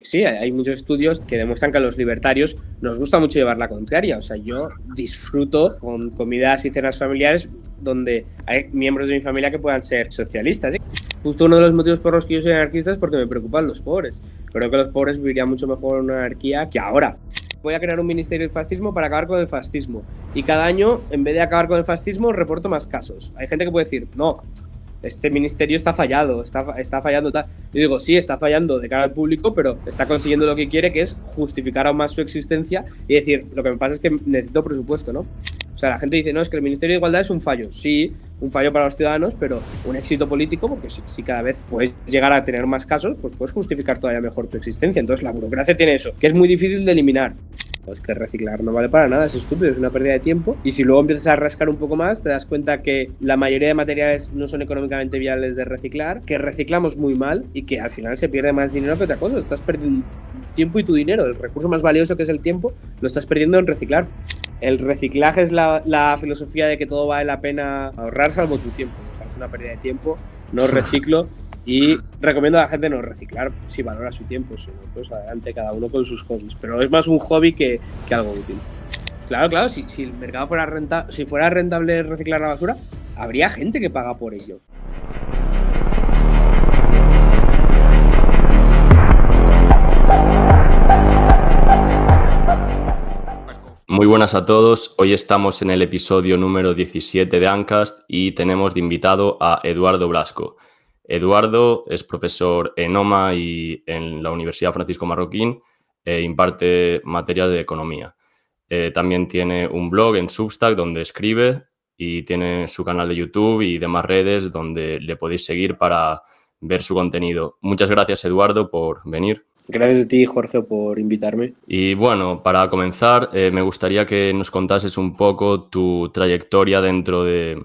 Sí, hay muchos estudios que demuestran que a los libertarios nos gusta mucho llevar la contraria. O sea, yo disfruto con comidas y cenas familiares donde hay miembros de mi familia que puedan ser socialistas. Justo uno de los motivos por los que yo soy anarquista es porque me preocupan los pobres. Creo que los pobres vivirían mucho mejor en una anarquía que ahora. Voy a crear un ministerio del fascismo para acabar con el fascismo. Y cada año, en vez de acabar con el fascismo, reporto más casos. Hay gente que puede decir, no, este ministerio está fallando. Yo digo, sí, está fallando de cara al público, pero está consiguiendo lo que quiere, que es justificar aún más su existencia y decir, lo que me pasa es que necesito presupuesto, ¿no? O sea, la gente dice, no, es que el Ministerio de Igualdad es un fallo. Sí, un fallo para los ciudadanos, pero un éxito político, porque si cada vez puedes llegar a tener más casos, pues puedes justificar todavía mejor tu existencia. Entonces la burocracia tiene eso, que es muy difícil de eliminar. Es que reciclar no vale para nada, es estúpido, es una pérdida de tiempo. Y si luego empiezas a rascar un poco más, te das cuenta que la mayoría de materiales no son económicamente viables de reciclar, que reciclamos muy mal y que al final se pierde más dinero que otra cosa. Estás perdiendo tiempo y tu dinero, el recurso más valioso que es el tiempo, lo estás perdiendo en reciclar. El reciclaje es la filosofía de que todo vale la pena ahorrar salvo tu tiempo. Me parece una pérdida de tiempo, no reciclo. Y recomiendo a la gente no reciclar si valora su tiempo, sino pues adelante cada uno con sus hobbies. Pero es más un hobby que algo útil. Claro, claro, si el mercado fuera rentable, si fuera rentable reciclar la basura, habría gente que paga por ello. Muy buenas a todos, hoy estamos en el episodio número 17 de Ancast y tenemos de invitado a Eduardo Blasco. Eduardo es profesor en OMA y en la Universidad Francisco Marroquín e imparte materias de economía. También tiene un blog en Substack donde escribe y tiene su canal de YouTube y demás redes donde le podéis seguir para ver su contenido. Muchas gracias, Eduardo, por venir. Gracias a ti, Jorge, por invitarme. Y bueno, para comenzar, me gustaría que nos contases un poco tu trayectoria dentro de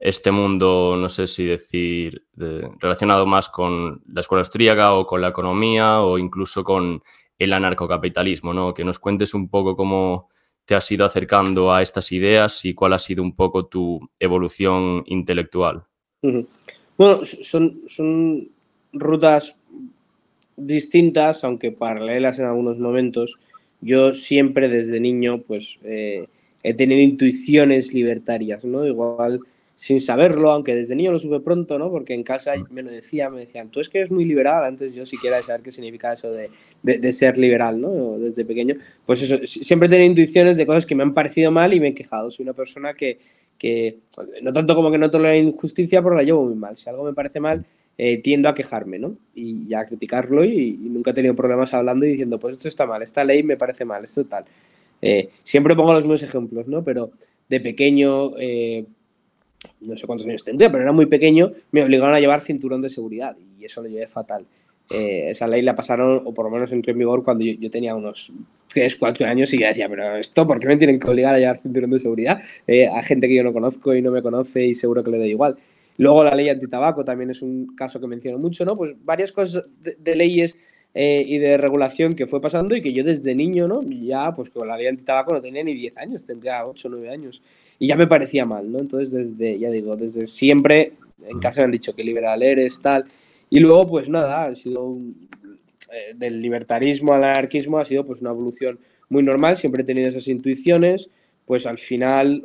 este mundo, no sé si decir, relacionado más con la escuela austríaca o con la economía o incluso con el anarcocapitalismo, ¿no? Que nos cuentes un poco cómo te has ido acercando a estas ideas y cuál ha sido un poco tu evolución intelectual. Bueno, son rutas distintas, aunque paralelas en algunos momentos. Yo siempre desde niño pues he tenido intuiciones libertarias, ¿no? Igual sin saberlo, aunque desde niño lo supe pronto, ¿no? Porque en casa me decían, tú es que eres muy liberal. Antes yo siquiera de saber qué significa eso de ser liberal, ¿no? Desde pequeño, pues eso, siempre he tenido intuiciones de cosas que me han parecido mal y me he quejado. Soy una persona que no tanto como que no tolero injusticia, pero la llevo muy mal. Si algo me parece mal, tiendo a quejarme, ¿no? Y a criticarlo y nunca he tenido problemas hablando y diciendo, pues esto está mal, esta ley me parece mal, esto tal. Siempre pongo los mismos ejemplos, ¿no? Pero de pequeño, no sé cuántos años tendría, pero era muy pequeño, me obligaron a llevar cinturón de seguridad y eso lo llevé fatal. Esa ley la pasaron, o por lo menos entró en vigor cuando yo tenía unos 3, 4 años y ya decía, pero esto, ¿por qué me tienen que obligar a llevar cinturón de seguridad? A gente que yo no conozco y no me conoce y seguro que le da igual. Luego la ley antitabaco también es un caso que menciono mucho, ¿no? Pues varias cosas de leyes y de regulación que fue pasando y que yo desde niño, ¿no? Ya, pues con la ley antitabaco no tenía ni 10 años, tendría 8 o 9 años. Y ya me parecía mal, ¿no? Entonces, desde siempre, en casa me han dicho que liberal eres, tal. Y luego, pues nada, ha sido del libertarismo al anarquismo, ha sido pues una evolución muy normal. Siempre he tenido esas intuiciones. Pues al final,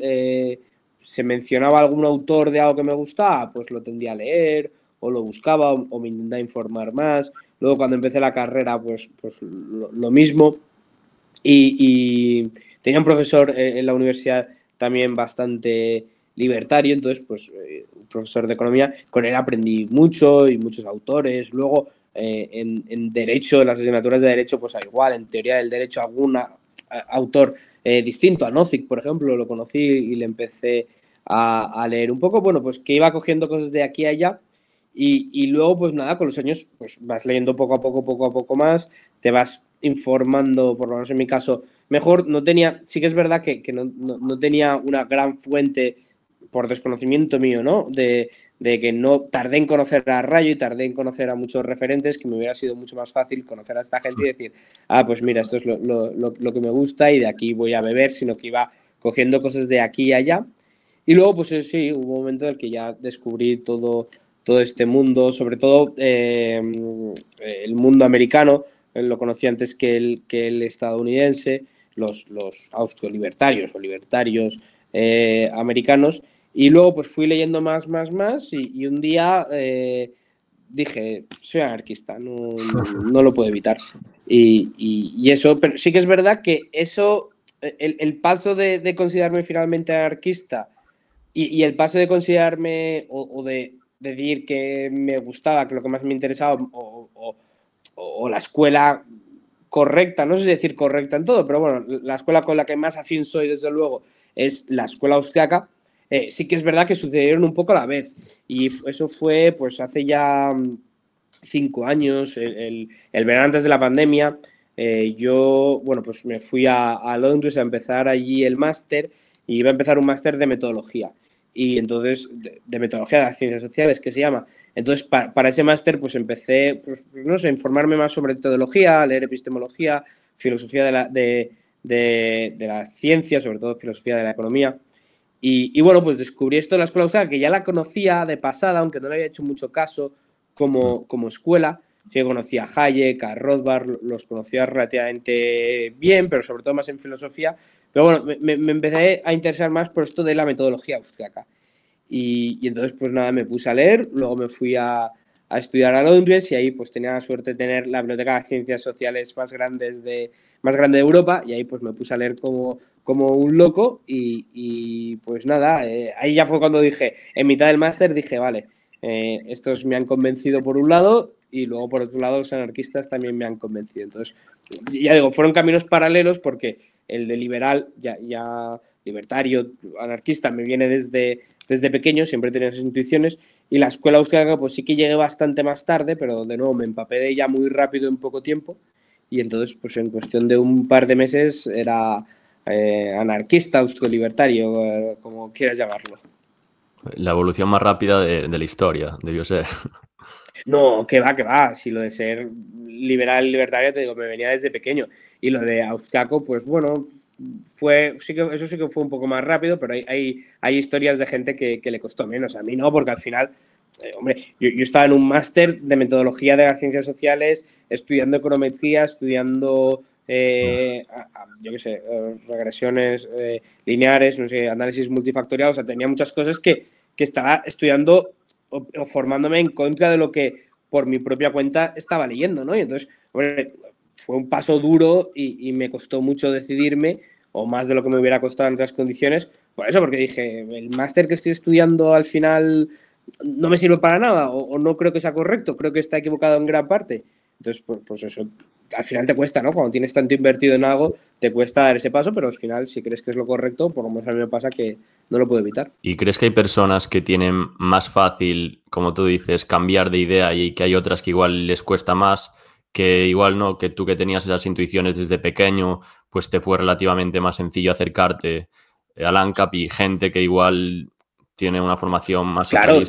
se mencionaba algún autor de algo que me gustaba, pues lo tendía a leer, o lo buscaba, o me intentaba informar más. Luego cuando empecé la carrera, pues lo mismo. Y tenía un profesor en la universidad también bastante libertario, entonces pues un profesor de economía, con él aprendí mucho y muchos autores. Luego en derecho, en las asignaturas de derecho, pues al igual, en teoría del derecho algún autor distinto, a Nozick, por ejemplo, lo conocí y le empecé a leer un poco. Bueno, pues que iba cogiendo cosas de aquí a allá. Y luego, pues nada, con los años pues vas leyendo poco a poco más, te vas informando, por lo menos en mi caso, mejor. No tenía, sí que es verdad que no tenía una gran fuente, por desconocimiento mío, ¿no? De que no tardé en conocer a Rayo y tardé en conocer a muchos referentes, que me hubiera sido mucho más fácil conocer a esta gente y decir, ah, pues mira, esto es lo que me gusta y de aquí voy a beber, sino que iba cogiendo cosas de aquí y allá. Y luego, pues sí, hubo un momento en el que ya descubrí todo este mundo, sobre todo el mundo americano, lo conocía antes que el estadounidense, los austriolibertarios o libertarios americanos, y luego pues fui leyendo más, y un día dije, soy anarquista, no lo puedo evitar. Y eso, pero sí que es verdad que eso, el paso de considerarme finalmente anarquista y el paso de considerarme o de decir que me gustaba, que lo que más me interesaba o la escuela correcta, no sé si decir correcta en todo, pero bueno, la escuela con la que más afín soy desde luego es la escuela austriaca. Sí que es verdad que sucedieron un poco a la vez, y eso fue pues hace ya 5 años, el verano antes de la pandemia. Yo, bueno, pues me fui a Londres a empezar allí el máster, y iba a empezar un máster de metodología, y entonces de metodología de las ciencias sociales, que se llama. Entonces para ese máster pues empecé, pues, no sé, informarme más sobre metodología, leer epistemología, filosofía de las ciencias, sobre todo filosofía de la economía. Y bueno, pues descubrí esto de la escuela austriaca, que ya la conocía de pasada, aunque no le había hecho mucho caso como escuela. Sí, conocía a Hayek, a Rothbard, los conocía relativamente bien, pero sobre todo más en filosofía. Pero bueno, me empecé a interesar más por esto de la metodología austriaca. Y entonces, pues nada, me puse a leer, luego me fui a estudiar a Londres, y ahí pues tenía la suerte de tener la biblioteca de ciencias sociales más grande de Europa, y ahí pues me puse a leer como un loco, y pues nada, ahí ya fue cuando dije, en mitad del máster dije, vale, estos me han convencido por un lado, y luego por otro lado los anarquistas también me han convencido. Entonces, ya digo, fueron caminos paralelos, porque el de liberal, ya libertario, anarquista, me viene desde pequeño, siempre he tenido esas intuiciones, y la escuela austriaca pues sí que llegué bastante más tarde, pero de nuevo me empapé de ella muy rápido en poco tiempo, y entonces pues en cuestión de un par de meses era... anarquista, austriolibertario, como quieras llamarlo. La evolución más rápida de la historia, debió ser. No, que va. Si lo de ser liberal, libertario, te digo, me venía desde pequeño. Y lo de austriaco, pues bueno, eso sí que fue un poco más rápido, pero hay historias de gente que le costó menos. A mí no, porque al final, hombre, yo estaba en un máster de metodología de las ciencias sociales, estudiando econometría, estudiando... yo qué sé, regresiones lineares, no sé, análisis multifactorial, o sea, tenía muchas cosas que estaba estudiando o formándome en contra de lo que por mi propia cuenta estaba leyendo, ¿no? Y entonces, hombre, fue un paso duro y me costó mucho decidirme, o más de lo que me hubiera costado en otras condiciones, por eso, porque dije, el máster que estoy estudiando al final no me sirve para nada, o no creo que sea correcto, creo que está equivocado en gran parte. Entonces, pues eso... Al final te cuesta, ¿no? Cuando tienes tanto invertido en algo, te cuesta dar ese paso, pero al final, si crees que es lo correcto, por lo menos a mí me pasa que no lo puedo evitar. ¿Y crees que hay personas que tienen más fácil, como tú dices, cambiar de idea, y que hay otras que igual les cuesta más, que igual no, que tú que tenías esas intuiciones desde pequeño, pues te fue relativamente más sencillo acercarte al ANCAP, y gente que igual tiene una formación más... Claro,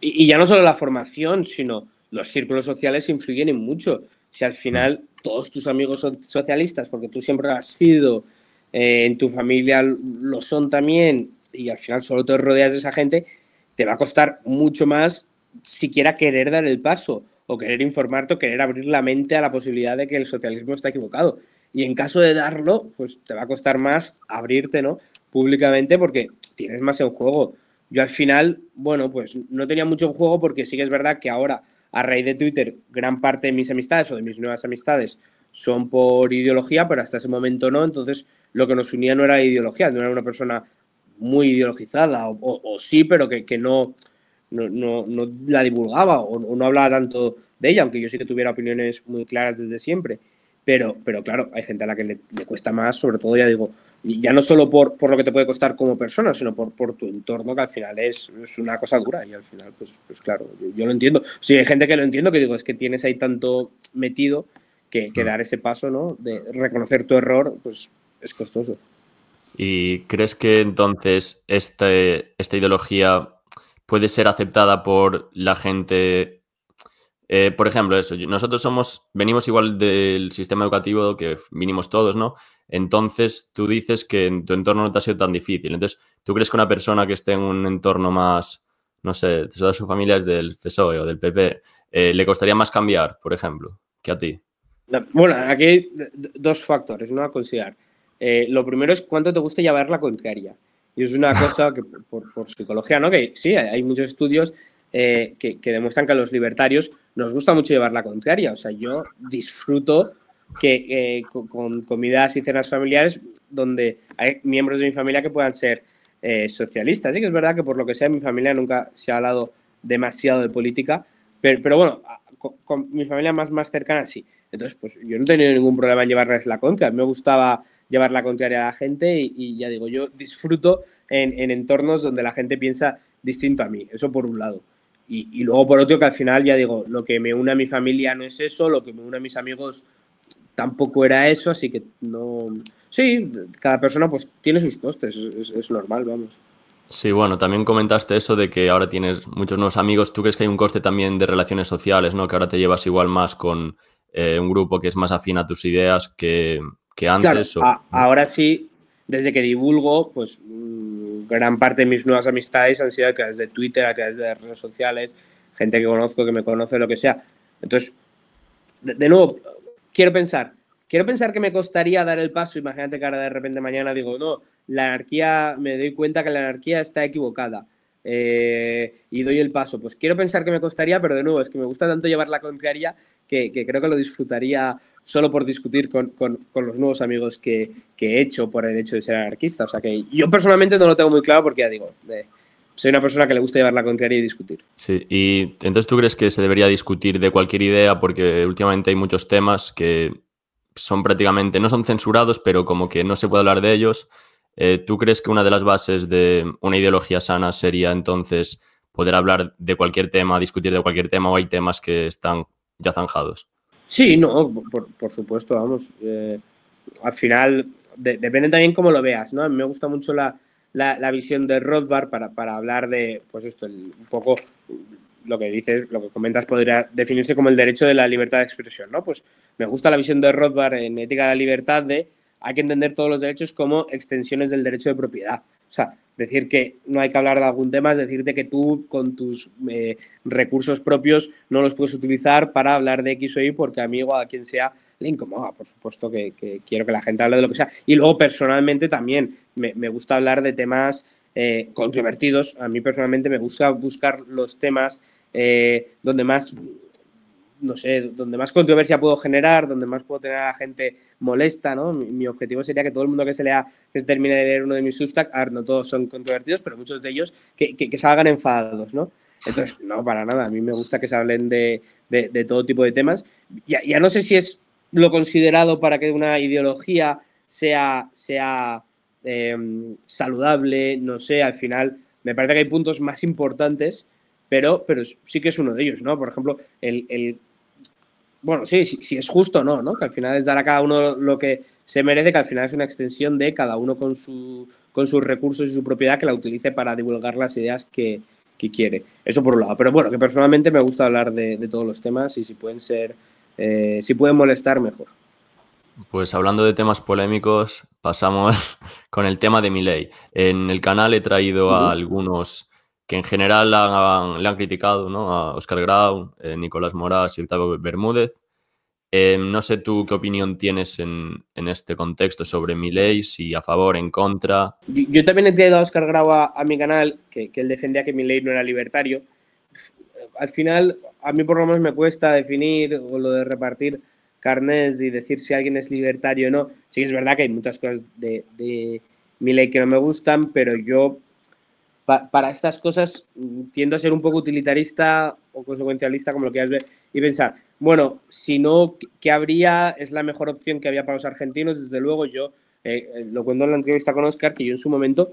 y ya no solo la formación, sino... Los círculos sociales influyen en mucho. Si al final todos tus amigos son socialistas, porque tú siempre lo has sido, en tu familia lo son también, y al final solo te rodeas de esa gente, te va a costar mucho más siquiera querer dar el paso, o querer informarte, o querer abrir la mente a la posibilidad de que el socialismo está equivocado. Y en caso de darlo, pues te va a costar más abrirte, ¿no?, públicamente, porque tienes más en juego. Yo al final, bueno, pues no tenía mucho en juego, porque sí que es verdad que ahora, a raíz de Twitter, gran parte de mis amistades o de mis nuevas amistades son por ideología, pero hasta ese momento no. Entonces, lo que nos unía no era la ideología, no era una persona muy ideologizada, o sí, pero que no la divulgaba, o no hablaba tanto de ella, aunque yo sí que tuviera opiniones muy claras desde siempre. Pero claro, hay gente a la que le cuesta más, sobre todo, ya digo, ya no solo por lo que te puede costar como persona, sino por tu entorno, que al final es una cosa dura, y al final, pues claro, yo lo entiendo. Sí, hay gente que lo entiendo, que digo, es que tienes ahí tanto metido que dar ese paso, ¿no?, de reconocer tu error, pues es costoso. ¿Y crees que entonces esta ideología puede ser aceptada por la gente? Por ejemplo, eso, nosotros venimos igual del sistema educativo que vinimos todos, ¿no? Entonces, tú dices que en tu entorno no te ha sido tan difícil. Entonces, ¿tú crees que una persona que esté en un entorno más, no sé, toda su familia es del PSOE o del PP, ¿Le costaría más cambiar, por ejemplo, que a ti? Bueno, aquí hay dos factores, uno a considerar. Lo primero es cuánto te gusta llevar la contraria. Y es una cosa que por psicología, ¿no? Que sí, hay muchos estudios que demuestran que a los libertarios nos gusta mucho llevar la contraria. O sea, yo disfruto que con comidas y cenas familiares donde hay miembros de mi familia que puedan ser socialistas. Sí que es verdad que por lo que sea mi familia nunca se ha hablado demasiado de política, pero bueno, con mi familia más cercana sí. Entonces, pues yo no he tenido ningún problema en llevarles la contra. Me gustaba llevar la contraria a la gente y ya digo, yo disfruto en entornos donde la gente piensa distinto a mí. Eso por un lado. Y luego por otro que al final ya digo, lo que me une a mi familia no es eso, lo que me une a mis amigos tampoco era eso, así que no... Sí, cada persona pues tiene sus costes, es normal, vamos. Sí, bueno, también comentaste eso de que ahora tienes muchos nuevos amigos. ¿Tú crees que hay un coste también de relaciones sociales, ¿no? Que ahora te llevas igual más con un grupo que es más afín a tus ideas que antes? Claro, ahora sí, desde que divulgo, pues gran parte de mis nuevas amistades han sido a través de Twitter, a través de redes sociales, gente que conozco, que me conoce, lo que sea. Entonces, de nuevo, quiero pensar que me costaría dar el paso. Imagínate que ahora de repente mañana digo, no, la anarquía, me doy cuenta que la anarquía está equivocada y doy el paso. Pues quiero pensar que me costaría, pero de nuevo, es que me gusta tanto llevar la contraria que creo que lo disfrutaría solo por discutir con los nuevos amigos que he hecho por el hecho de ser anarquista. O sea que yo personalmente no lo tengo muy claro porque ya digo, soy una persona que le gusta llevar la contraria y discutir. Sí, y entonces ¿tú crees que se debería discutir de cualquier idea? Porque últimamente hay muchos temas que son prácticamente, no son censurados, pero como que no se puede hablar de ellos. ¿Tú crees que una de las bases de una ideología sana sería entonces poder hablar de cualquier tema, discutir de cualquier tema, o hay temas que están ya zanjados? Sí, no, por supuesto, vamos. Al final, depende también cómo lo veas, ¿no? A mí me gusta mucho la visión de Rothbard para hablar de, pues esto, un poco lo que dices, lo que comentas podría definirse como el derecho de la libertad de expresión, ¿no? Pues me gusta la visión de Rothbard en Ética de la Libertad de hay que entender todos los derechos como extensiones del derecho de propiedad. O sea, decir que no hay que hablar de algún tema es decirte que tú con tus recursos propios no los puedes utilizar para hablar de X o Y porque a mí o a quien sea le incomoda. Por supuesto que quiero que la gente hable de lo que sea. Y luego personalmente también me gusta hablar de temas controvertidos. A mí personalmente me gusta buscar los temas donde más... no sé, donde más controversia puedo generar, donde más puedo tener a la gente molesta, ¿no? Mi objetivo sería que todo el mundo que se lea, que se termine de leer uno de mis Substack, a ver, no todos son controvertidos, pero muchos de ellos que salgan enfadados, ¿no? Entonces, no, para nada, a mí me gusta que se hablen de todo tipo de temas. Ya no sé si es lo considerado para que una ideología sea saludable, no sé, al final me parece que hay puntos más importantes. Pero sí que es uno de ellos, ¿no? Por ejemplo, bueno, sí, si es justo o no, ¿no? Que al final es dar a cada uno lo que se merece, que al final es una extensión de cada uno con sus recursos y su propiedad que la utilice para divulgar las ideas que quiere. Eso por un lado. Pero bueno, que personalmente me gusta hablar de todos los temas y si pueden ser, si pueden molestar, mejor. Pues hablando de temas polémicos, pasamos con el tema de Milei. En el canal he traído a algunos... que en general le han criticado, ¿no? A Oscar Grau, Nicolás Moras y Otabo Bermúdez. No sé tú qué opinión tienes en este contexto sobre Milei, si a favor, en contra. Yo también he traído a Oscar Grau a mi canal, que él defendía que Milei no era libertario. Al final, a mí por lo menos me cuesta definir o lo de repartir carnets y decir si alguien es libertario o no. Sí que es verdad que hay muchas cosas de Milei que no me gustan, pero yo... para estas cosas tiendo a ser un poco utilitarista o consecuencialista, como lo quieras ver, y pensar, bueno, si no, ¿qué habría? Es la mejor opción que había para los argentinos. Desde luego, yo lo cuento en la entrevista con Oscar, que yo en su momento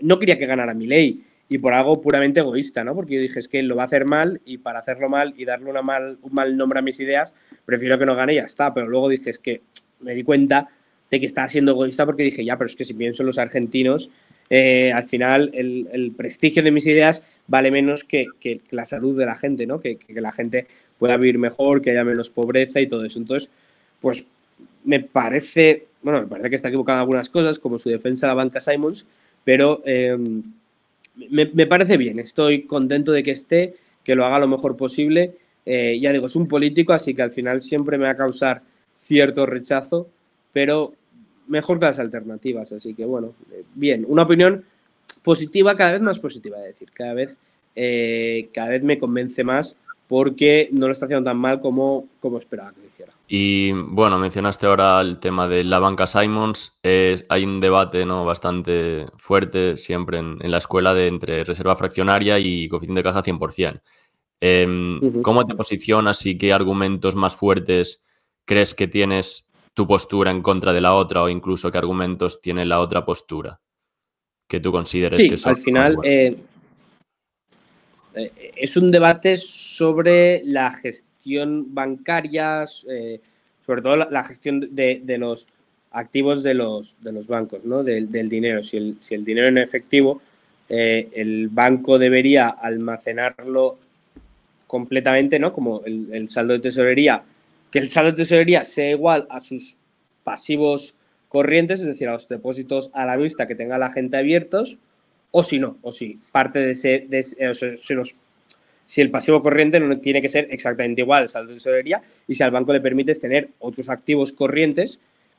no quería que ganara Milei, y por algo puramente egoísta, ¿no? Porque yo dije, es que lo va a hacer mal, y para hacerlo mal y darle un mal nombre a mis ideas, prefiero que no gane y ya está. Pero luego dije, es que me di cuenta de que estaba siendo egoísta, porque dije, ya, pero es que si pienso en los argentinos... al final el prestigio de mis ideas vale menos que la salud de la gente, ¿no? Que la gente pueda vivir mejor, que haya menos pobreza y todo eso. Entonces, pues me parece que está equivocado en algunas cosas, como su defensa de la banca Simons, pero me parece bien, estoy contento de que esté, que lo haga lo mejor posible, Ya digo, es un político, así que al final siempre me va a causar cierto rechazo, pero mejor que las alternativas. Así que bueno, bien, una opinión positiva, cada vez más positiva, es decir, cada vez me convence más porque no lo está haciendo tan mal como esperaba que lo hiciera. Y bueno, mencionaste ahora el tema de la banca Simons. Hay un debate, ¿no?, bastante fuerte siempre en la escuela entre reserva fraccionaria y coeficiente de caja 100%. ¿Cómo te posicionas y qué argumentos más fuertes crees que tienes tu postura en contra de la otra, o incluso qué argumentos tiene la otra postura que tú consideres que son? Sí, al final es un debate sobre la gestión bancaria, sobre todo la gestión de los activos de los bancos, ¿no?, del dinero. Si el dinero en efectivo, el banco debería almacenarlo completamente, ¿no?, como el saldo de tesorería, que el saldo de tesorería sea igual a sus pasivos corrientes, es decir, a los depósitos a la vista que tenga la gente abiertos, o si no, o si parte de ese, si el pasivo corriente no tiene que ser exactamente igual al saldo de tesorería, y si al banco le permites tener otros activos corrientes,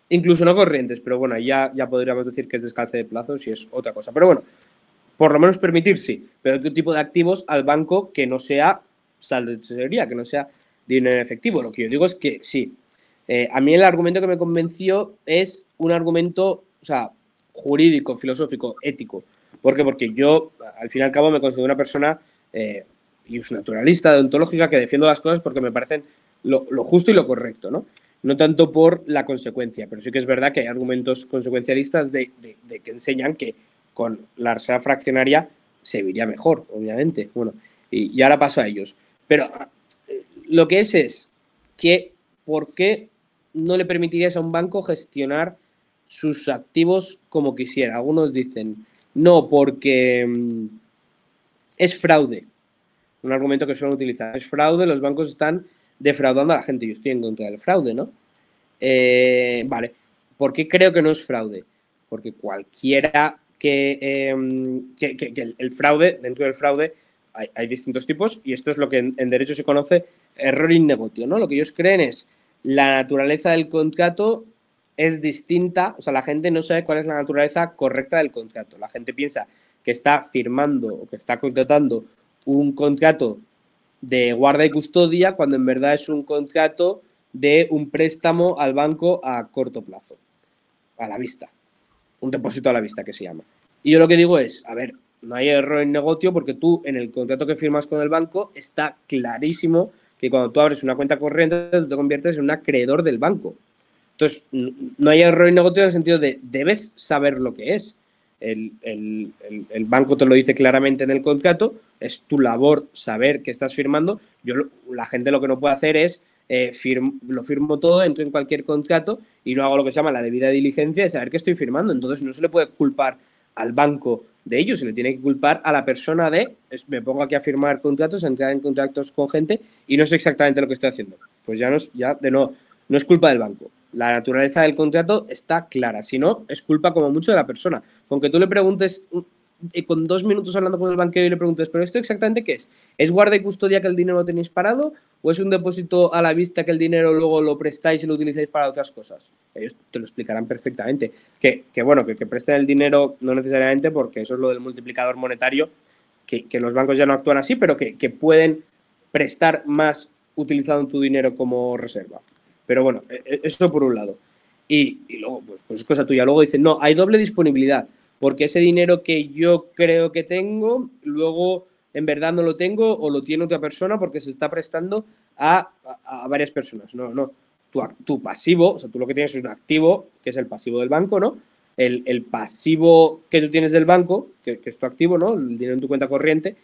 incluso no corrientes, pero bueno, ya podríamos decir que es descalce de plazos y es otra cosa, pero bueno, por lo menos permitir sí, pero otro tipo de activos al banco que no sea saldo de tesorería, que no sea dinero en efectivo. Lo que yo digo es que sí. A mí el argumento que me convenció es un argumento, o sea, jurídico, filosófico, ético. ¿Por qué? Porque yo, al fin y al cabo, me considero una persona naturalista, deontológica, que defiendo las cosas porque me parecen lo justo y lo correcto, ¿no? No tanto por la consecuencia, pero sí que es verdad que hay argumentos consecuencialistas de que enseñan que con la reserva fraccionaria se viviría mejor, obviamente. Bueno, y ahora paso a ellos. Pero lo que es que ¿por qué no le permitirías a un banco gestionar sus activos como quisiera? Algunos dicen, no, porque es fraude. Un argumento que suelen utilizar. Es fraude, los bancos están defraudando a la gente. Yo estoy en contra del fraude, ¿no? Vale, ¿por qué creo que no es fraude? Porque cualquiera que el fraude, dentro del fraude, hay distintos tipos, y esto es lo que en derecho se conoce error in negotio, ¿no? Lo que ellos creen es la naturaleza del contrato es distinta, o sea, la gente no sabe cuál es la naturaleza correcta del contrato. La gente piensa que está firmando o que está contratando un contrato de guarda y custodia cuando en verdad es un contrato de un préstamo al banco a corto plazo, a la vista. Un depósito a la vista que se llama. Y yo lo que digo es, a ver, no hay error en negocio porque tú en el contrato que firmas con el banco está clarísimo que cuando tú abres una cuenta corriente tú te conviertes en un acreedor del banco. Entonces, no hay error en negocio en el sentido de debes saber lo que es. El banco te lo dice claramente en el contrato, es tu labor saber que estás firmando. La gente lo que no puede hacer es lo firmo todo, entro en cualquier contrato y no hago lo que se llama la debida diligencia de saber que estoy firmando. Entonces, no se le puede culpar al banco de ello, se le tiene que culpar a la persona me pongo aquí a firmar contratos, a entrar en contactos con gente y no sé exactamente lo que estoy haciendo. Pues no es culpa del banco. La naturaleza del contrato está clara, si no, es culpa como mucho de la persona. Con que tú le preguntes, con 2 minutos hablando con el banquero y le preguntes, pero ¿esto exactamente qué es? ¿Es guarda y custodia que el dinero lo tenéis parado o es un depósito a la vista que el dinero luego lo prestáis y lo utilizáis para otras cosas? Ellos te lo explicarán perfectamente. Que presten el dinero no necesariamente porque eso es lo del multiplicador monetario, que los bancos ya no actúan así, pero que pueden prestar más utilizando tu dinero como reserva. Pero bueno, eso por un lado. Y luego, pues es cosa tuya. Luego dicen, no, hay doble disponibilidad. Porque ese dinero que yo creo que tengo, luego en verdad no lo tengo o lo tiene otra persona porque se está prestando a varias personas. No. Tu pasivo, o sea, tú lo que tienes es un activo, que es el pasivo del banco, ¿no? El pasivo que tú tienes del banco, que es tu activo, ¿no? El dinero en tu cuenta corriente.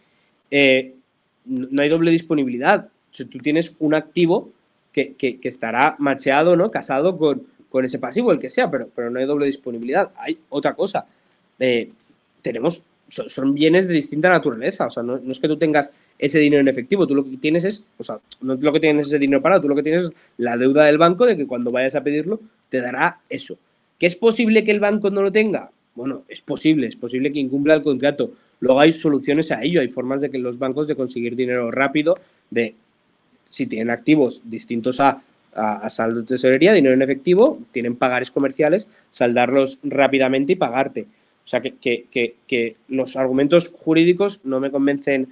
No hay doble disponibilidad. O sea, tú tienes un activo que estará macheado, ¿no? Casado con ese pasivo, el que sea, pero no hay doble disponibilidad. Hay otra cosa. Son bienes de distinta naturaleza, o sea, no es que tú tengas ese dinero en efectivo, tú lo que tienes es, o sea, no lo que tienes ese dinero parado, tú lo que tienes es la deuda del banco de que cuando vayas a pedirlo te dará eso. ¿Que es posible que el banco no lo tenga? Bueno, es posible que incumpla el contrato. Luego hay soluciones a ello, hay formas de que los bancos de conseguir dinero rápido, de si tienen activos distintos a saldo de tesorería, dinero en efectivo, tienen pagares comerciales, saldarlos rápidamente y pagarte. O sea, que los argumentos jurídicos no me convencen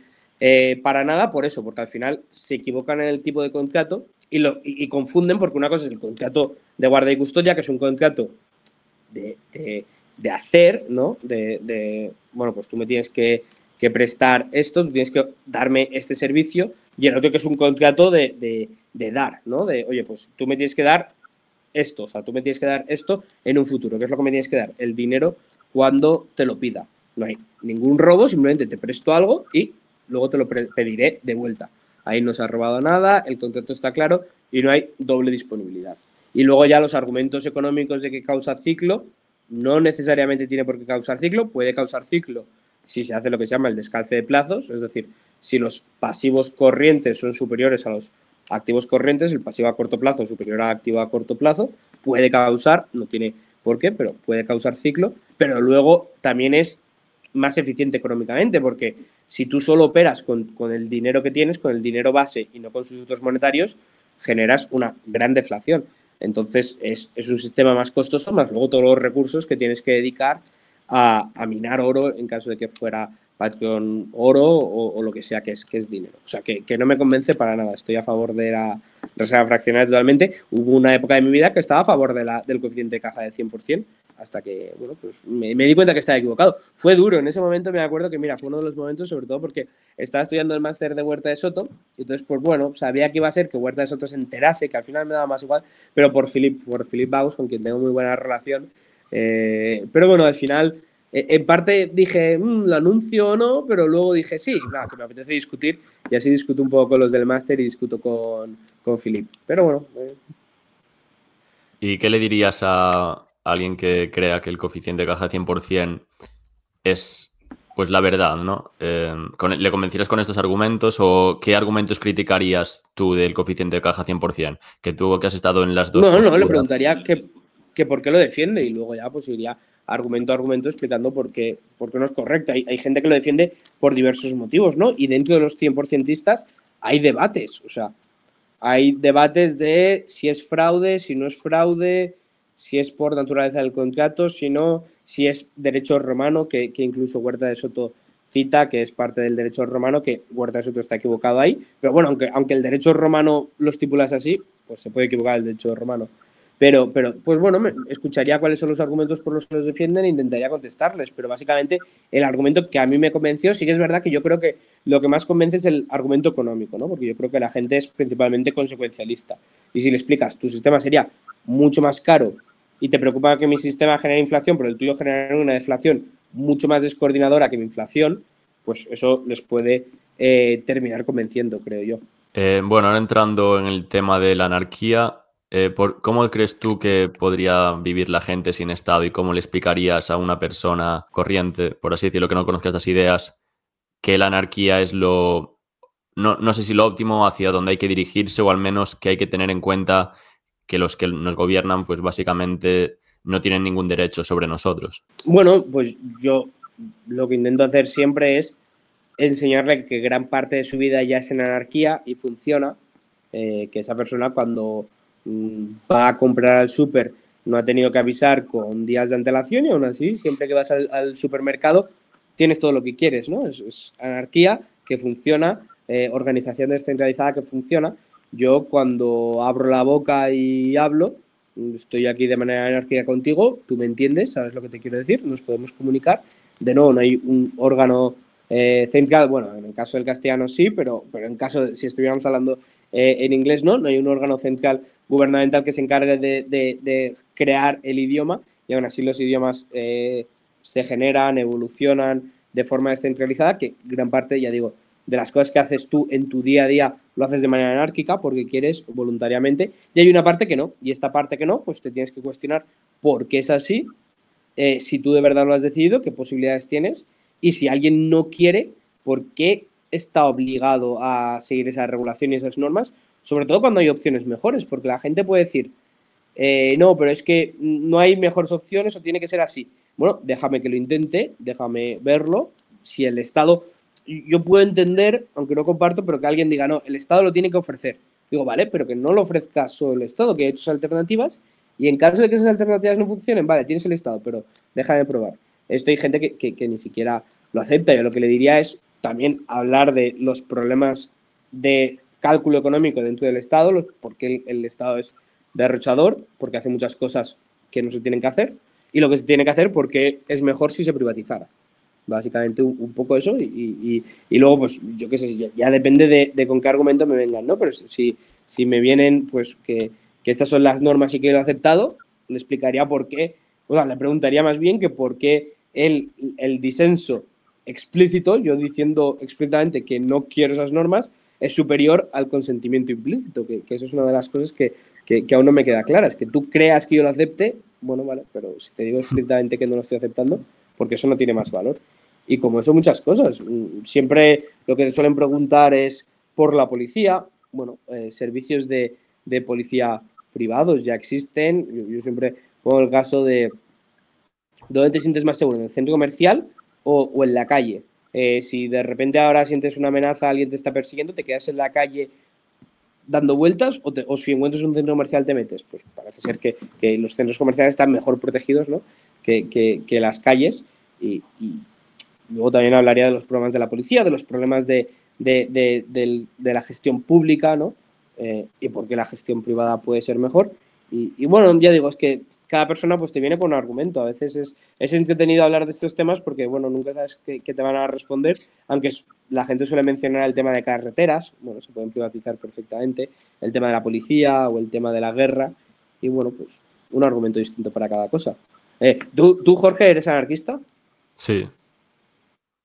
para nada por eso, porque al final se equivocan en el tipo de contrato y confunden, porque una cosa es el contrato de guarda y custodia, que es un contrato de hacer, ¿no? Bueno, pues tú me tienes que prestar esto, tú tienes que darme este servicio, y el otro que es un contrato de dar, ¿no? De, oye, pues tú me tienes que dar esto, o sea, tú me tienes que dar esto en un futuro, que es lo que me tienes que dar, el dinero cuando te lo pida. No hay ningún robo, simplemente te presto algo y luego te lo pediré de vuelta. Ahí no se ha robado nada, el contrato está claro y no hay doble disponibilidad. Y luego ya los argumentos económicos de que causa ciclo, no necesariamente tiene por qué causar ciclo, puede causar ciclo si se hace lo que se llama el descalce de plazos, es decir, si los pasivos corrientes son superiores a los activos corrientes, el pasivo a corto plazo superior al activo a corto plazo, puede causar, no tiene por qué, pero puede causar ciclo, pero luego también es más eficiente económicamente, porque si tú solo operas con el dinero que tienes, con el dinero base y no con sus sustitutos monetarios, generas una gran deflación. Entonces, es un sistema más costoso, más luego todos los recursos que tienes que dedicar a minar oro en caso de que fuera Patreon oro o lo que sea que es dinero. O sea, que no me convence para nada. Estoy a favor de la reserva fraccionaria totalmente. Hubo una época de mi vida que estaba a favor del coeficiente de caja de 100%, hasta que, bueno, pues me di cuenta que estaba equivocado. Fue duro. En ese momento me acuerdo que, mira, fue uno de los momentos, sobre todo porque estaba estudiando el máster de Huerta de Soto, y entonces, pues bueno, sabía que iba a ser que Huerta de Soto se enterase, que al final me daba más igual, pero por Philipp Bagus, con quien tengo muy buena relación. Pero bueno, al final, en parte dije, lo anuncio o no, pero luego dije, sí, nada, que me apetece discutir, y así discuto un poco con los del máster y discuto con Philipp. Pero bueno. ¿Y qué le dirías a alguien que crea que el coeficiente de caja 100% es, pues, la verdad, ¿no? ¿Le convencieras con estos argumentos o qué argumentos criticarías tú del coeficiente de caja 100%? Que tú que has estado en las dos posturas. No, le preguntaría que por qué lo defiende y luego ya pues iría argumento a argumento explicando por qué no es correcto. Hay gente que lo defiende por diversos motivos, ¿no? Y dentro de los 100%istas hay debates, o sea, hay debates de si es fraude, si no es fraude, si es por naturaleza del contrato, si no, si es derecho romano, que incluso Huerta de Soto cita, que es parte del derecho romano, que Huerta de Soto está equivocado ahí, pero bueno, aunque el derecho romano lo estipulas así, pues se puede equivocar el derecho romano. Pero pues bueno, escucharía cuáles son los argumentos por los que los defienden e intentaría contestarles, pero básicamente el argumento que a mí me convenció, sí que es verdad que yo creo que lo que más convence es el argumento económico, ¿no? Porque yo creo que la gente es principalmente consecuencialista, y si le explicas, tu sistema sería mucho más caro y te preocupa que mi sistema genere inflación, pero el tuyo genera una deflación mucho más descoordinadora que mi inflación, pues eso les puede terminar convenciendo, creo yo. Bueno, ahora entrando en el tema de la anarquía, ¿cómo crees tú que podría vivir la gente sin Estado y cómo le explicarías a una persona corriente, por así decirlo, que no conozca estas ideas, que la anarquía es lo, no sé si lo óptimo hacia donde hay que dirigirse o al menos que hay que tener en cuenta que los que nos gobiernan, pues básicamente no tienen ningún derecho sobre nosotros? Bueno, pues yo lo que intento hacer siempre es enseñarle que gran parte de su vida ya es en anarquía y funciona, que esa persona cuando va a comprar al súper no ha tenido que avisar con días de antelación y aún así, siempre que vas al supermercado tienes todo lo que quieres, ¿no? Es anarquía que funciona, organización descentralizada que funciona. Yo cuando abro la boca y hablo, estoy aquí de manera anárquica contigo, tú me entiendes, sabes lo que te quiero decir, nos podemos comunicar. De nuevo, no hay un órgano central, bueno, en el caso del castellano sí, pero en caso de, si estuviéramos hablando en inglés, no hay un órgano central gubernamental que se encargue de crear el idioma, y aún así los idiomas se generan, evolucionan de forma descentralizada, que gran parte, ya digo, de las cosas que haces tú en tu día a día lo haces de manera anárquica porque quieres voluntariamente, y hay una parte que no, y esta parte que no, pues te tienes que cuestionar por qué es así, si tú de verdad lo has decidido, qué posibilidades tienes, y si alguien no quiere, por qué está obligado a seguir esa regulación y esas normas, sobre todo cuando hay opciones mejores, porque la gente puede decir, no, pero es que no hay mejores opciones o tiene que ser así. Bueno, déjame que lo intente, déjame verlo, si el Estado... Yo puedo entender, aunque no comparto, pero que alguien diga, no, el Estado lo tiene que ofrecer. Digo, vale, pero que no lo ofrezca solo el Estado, que hay tus alternativas, y en caso de que esas alternativas no funcionen, vale, tienes el Estado, pero déjame probar. Esto hay gente que ni siquiera lo acepta. Yo lo que le diría es también hablar de los problemas de cálculo económico dentro del Estado, porque el Estado es derrochador, porque hace muchas cosas que no se tienen que hacer, y lo que se tiene que hacer porque es mejor si se privatizara. Básicamente un poco eso, y luego, pues, yo qué sé, ya depende de con qué argumento me vengan, ¿no? Pero si me vienen, pues, que estas son las normas y que lo he aceptado, le explicaría por qué, o sea, le preguntaría más bien que por qué el disenso explícito, yo diciendo explícitamente que no quiero esas normas, es superior al consentimiento implícito, que eso es una de las cosas que aún no me queda clara. Es que tú creas que yo lo acepte, bueno, vale, pero si te digo explícitamente que no lo estoy aceptando, porque eso no tiene más valor. Y como eso, muchas cosas. Siempre lo que suelen preguntar es por la policía. Bueno, servicios de policía privados ya existen. Yo siempre pongo el caso de ¿dónde te sientes más seguro? ¿En el centro comercial o en la calle? Si de repente ahora sientes una amenaza, alguien te está persiguiendo, ¿te quedas en la calle dando vueltas o si encuentras un centro comercial te metes? Pues parece ser que los centros comerciales están mejor protegidos, ¿no? que las calles. Y luego también hablaría de los problemas de la policía, de los problemas de la gestión pública, ¿no? Y por qué la gestión privada puede ser mejor. Y bueno, ya digo, es que cada persona pues te viene con un argumento. A veces es entretenido hablar de estos temas porque, bueno, nunca sabes qué te van a responder, aunque la gente suele mencionar el tema de carreteras. Bueno, se pueden privatizar perfectamente. El tema de la policía o el tema de la guerra. Y bueno, pues un argumento distinto para cada cosa. ¿Tú, Jorge, eres anarquista? Sí.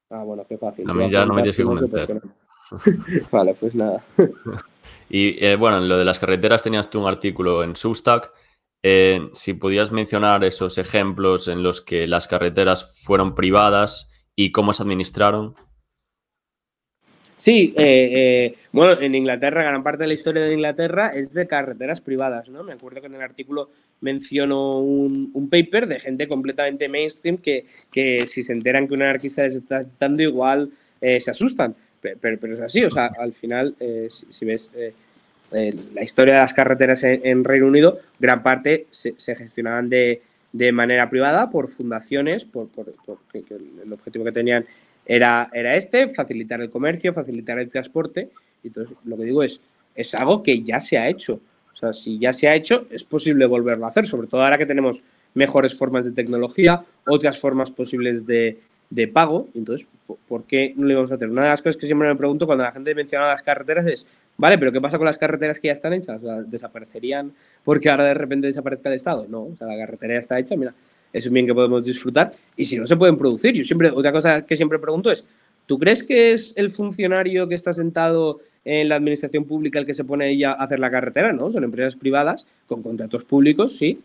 Ah, bueno, qué fácil. A mí ya no me tienes que comentar. Vale, pues nada. Y bueno, en lo de las carreteras tenías tú un artículo en Substack. Si podías mencionar esos ejemplos en los que las carreteras fueron privadas y cómo se administraron. Sí, bueno, en Inglaterra, gran parte de la historia de Inglaterra es de carreteras privadas, ¿no? Me acuerdo que en el artículo menciono un paper de gente completamente mainstream que si se enteran que un anarquista les está dando igual, se asustan. Pero es así, o sea, al final, si ves la historia de las carreteras en Reino Unido, gran parte se gestionaban de manera privada por fundaciones, porque el objetivo que tenían era este, facilitar el comercio, facilitar el transporte. Entonces, lo que digo es algo que ya se ha hecho. O sea, si ya se ha hecho, es posible volverlo a hacer, sobre todo ahora que tenemos mejores formas de tecnología, otras formas posibles de pago. Entonces, ¿por qué no le vamos a hacer? Una de las cosas que siempre me pregunto cuando la gente menciona las carreteras es, vale, pero ¿qué pasa con las carreteras que ya están hechas? O sea, ¿desaparecerían porque ahora de repente desaparezca el Estado? No, o sea, la carretera ya está hecha, mira, es un bien que podemos disfrutar, y si no se pueden producir. Yo siempre, otra cosa que siempre pregunto es, ¿tú crees que es el funcionario que está sentado en la administración pública el que se pone ahí a hacer la carretera? No, son empresas privadas con contratos públicos, sí,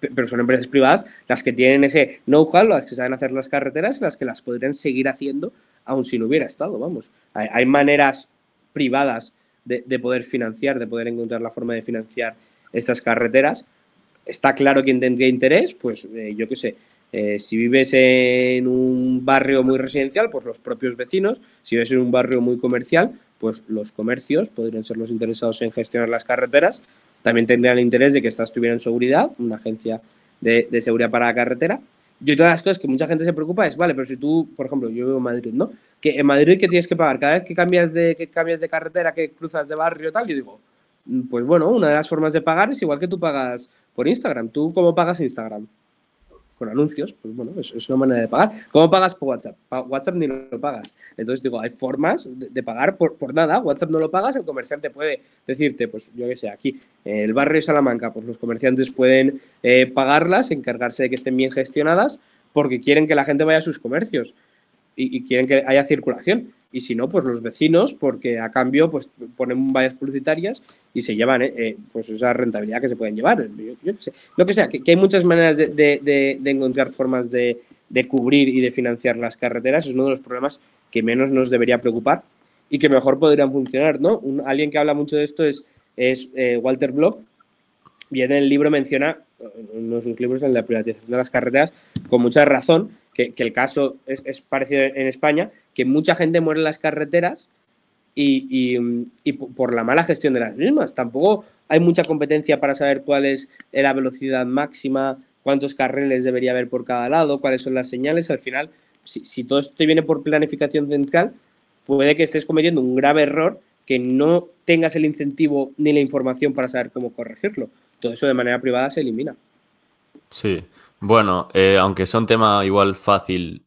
pero son empresas privadas las que tienen ese know-how, las que saben hacer las carreteras, las que las podrían seguir haciendo aun si no hubiera Estado, vamos. Hay maneras privadas de poder financiar, de poder encontrar la forma de financiar estas carreteras. Está claro quién tendría interés, pues yo qué sé, si vives en un barrio muy residencial, pues los propios vecinos, si vives en un barrio muy comercial, pues los comercios podrían ser los interesados en gestionar las carreteras, también tendrían el interés de que estas tuvieran seguridad, una agencia de seguridad para la carretera. Y todas las cosas que mucha gente se preocupa es, vale, pero si tú, por ejemplo, yo vivo en Madrid, ¿no? Que en Madrid, ¿qué tienes que pagar? Cada vez que cambias de carretera, que cruzas de barrio, tal, yo digo, pues bueno, una de las formas de pagar es igual que tú pagas por Instagram. ¿Tú cómo pagas Instagram? Con anuncios, pues bueno, es una manera de pagar. ¿Cómo pagas por WhatsApp? WhatsApp ni lo pagas. Entonces digo, hay formas de pagar por nada. WhatsApp no lo pagas, el comerciante puede decirte, pues yo qué sé, aquí, el barrio de Salamanca, pues los comerciantes pueden pagarlas, encargarse de que estén bien gestionadas, porque quieren que la gente vaya a sus comercios y quieren que haya circulación. Y si no, pues los vecinos, porque a cambio pues ponen vallas publicitarias y se llevan pues esa rentabilidad que se pueden llevar. Yo qué sé. Lo que sea, que hay muchas maneras de encontrar formas de cubrir y de financiar las carreteras. Es uno de los problemas que menos nos debería preocupar y que mejor podrían funcionar, ¿no? Alguien que habla mucho de esto es Walter Block, y en el libro menciona, en uno de sus libros, en la privatización de las carreteras, con mucha razón, que el caso es parecido en España, que mucha gente muere en las carreteras y por la mala gestión de las mismas. Tampoco hay mucha competencia para saber cuál es la velocidad máxima, cuántos carriles debería haber por cada lado, cuáles son las señales. Al final, si todo esto te viene por planificación central, puede que estés cometiendo un grave error que no tengas el incentivo ni la información para saber cómo corregirlo. Todo eso de manera privada se elimina. Sí. Bueno, aunque sea un tema igual fácil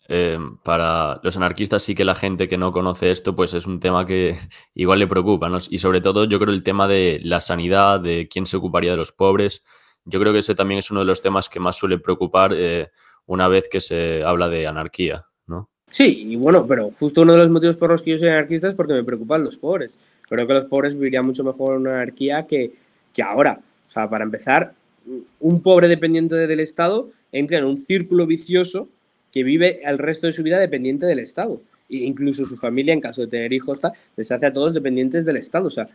para los anarquistas, sí que la gente que no conoce esto, pues es un tema que igual le preocupa, ¿no? Y sobre todo yo creo el tema de la sanidad, de quién se ocuparía de los pobres. Yo creo que ese también es uno de los temas que más suele preocupar una vez que se habla de anarquía, ¿no? Sí, y bueno, pero justo uno de los motivos por los que yo soy anarquista es porque me preocupan los pobres. Creo que los pobres vivirían mucho mejor en una anarquía que ahora. O sea, para empezar, un pobre dependiente del Estado entra en un círculo vicioso que vive el resto de su vida dependiente del Estado. E incluso su familia, en caso de tener hijos, les hace a todos dependientes del Estado. O sea,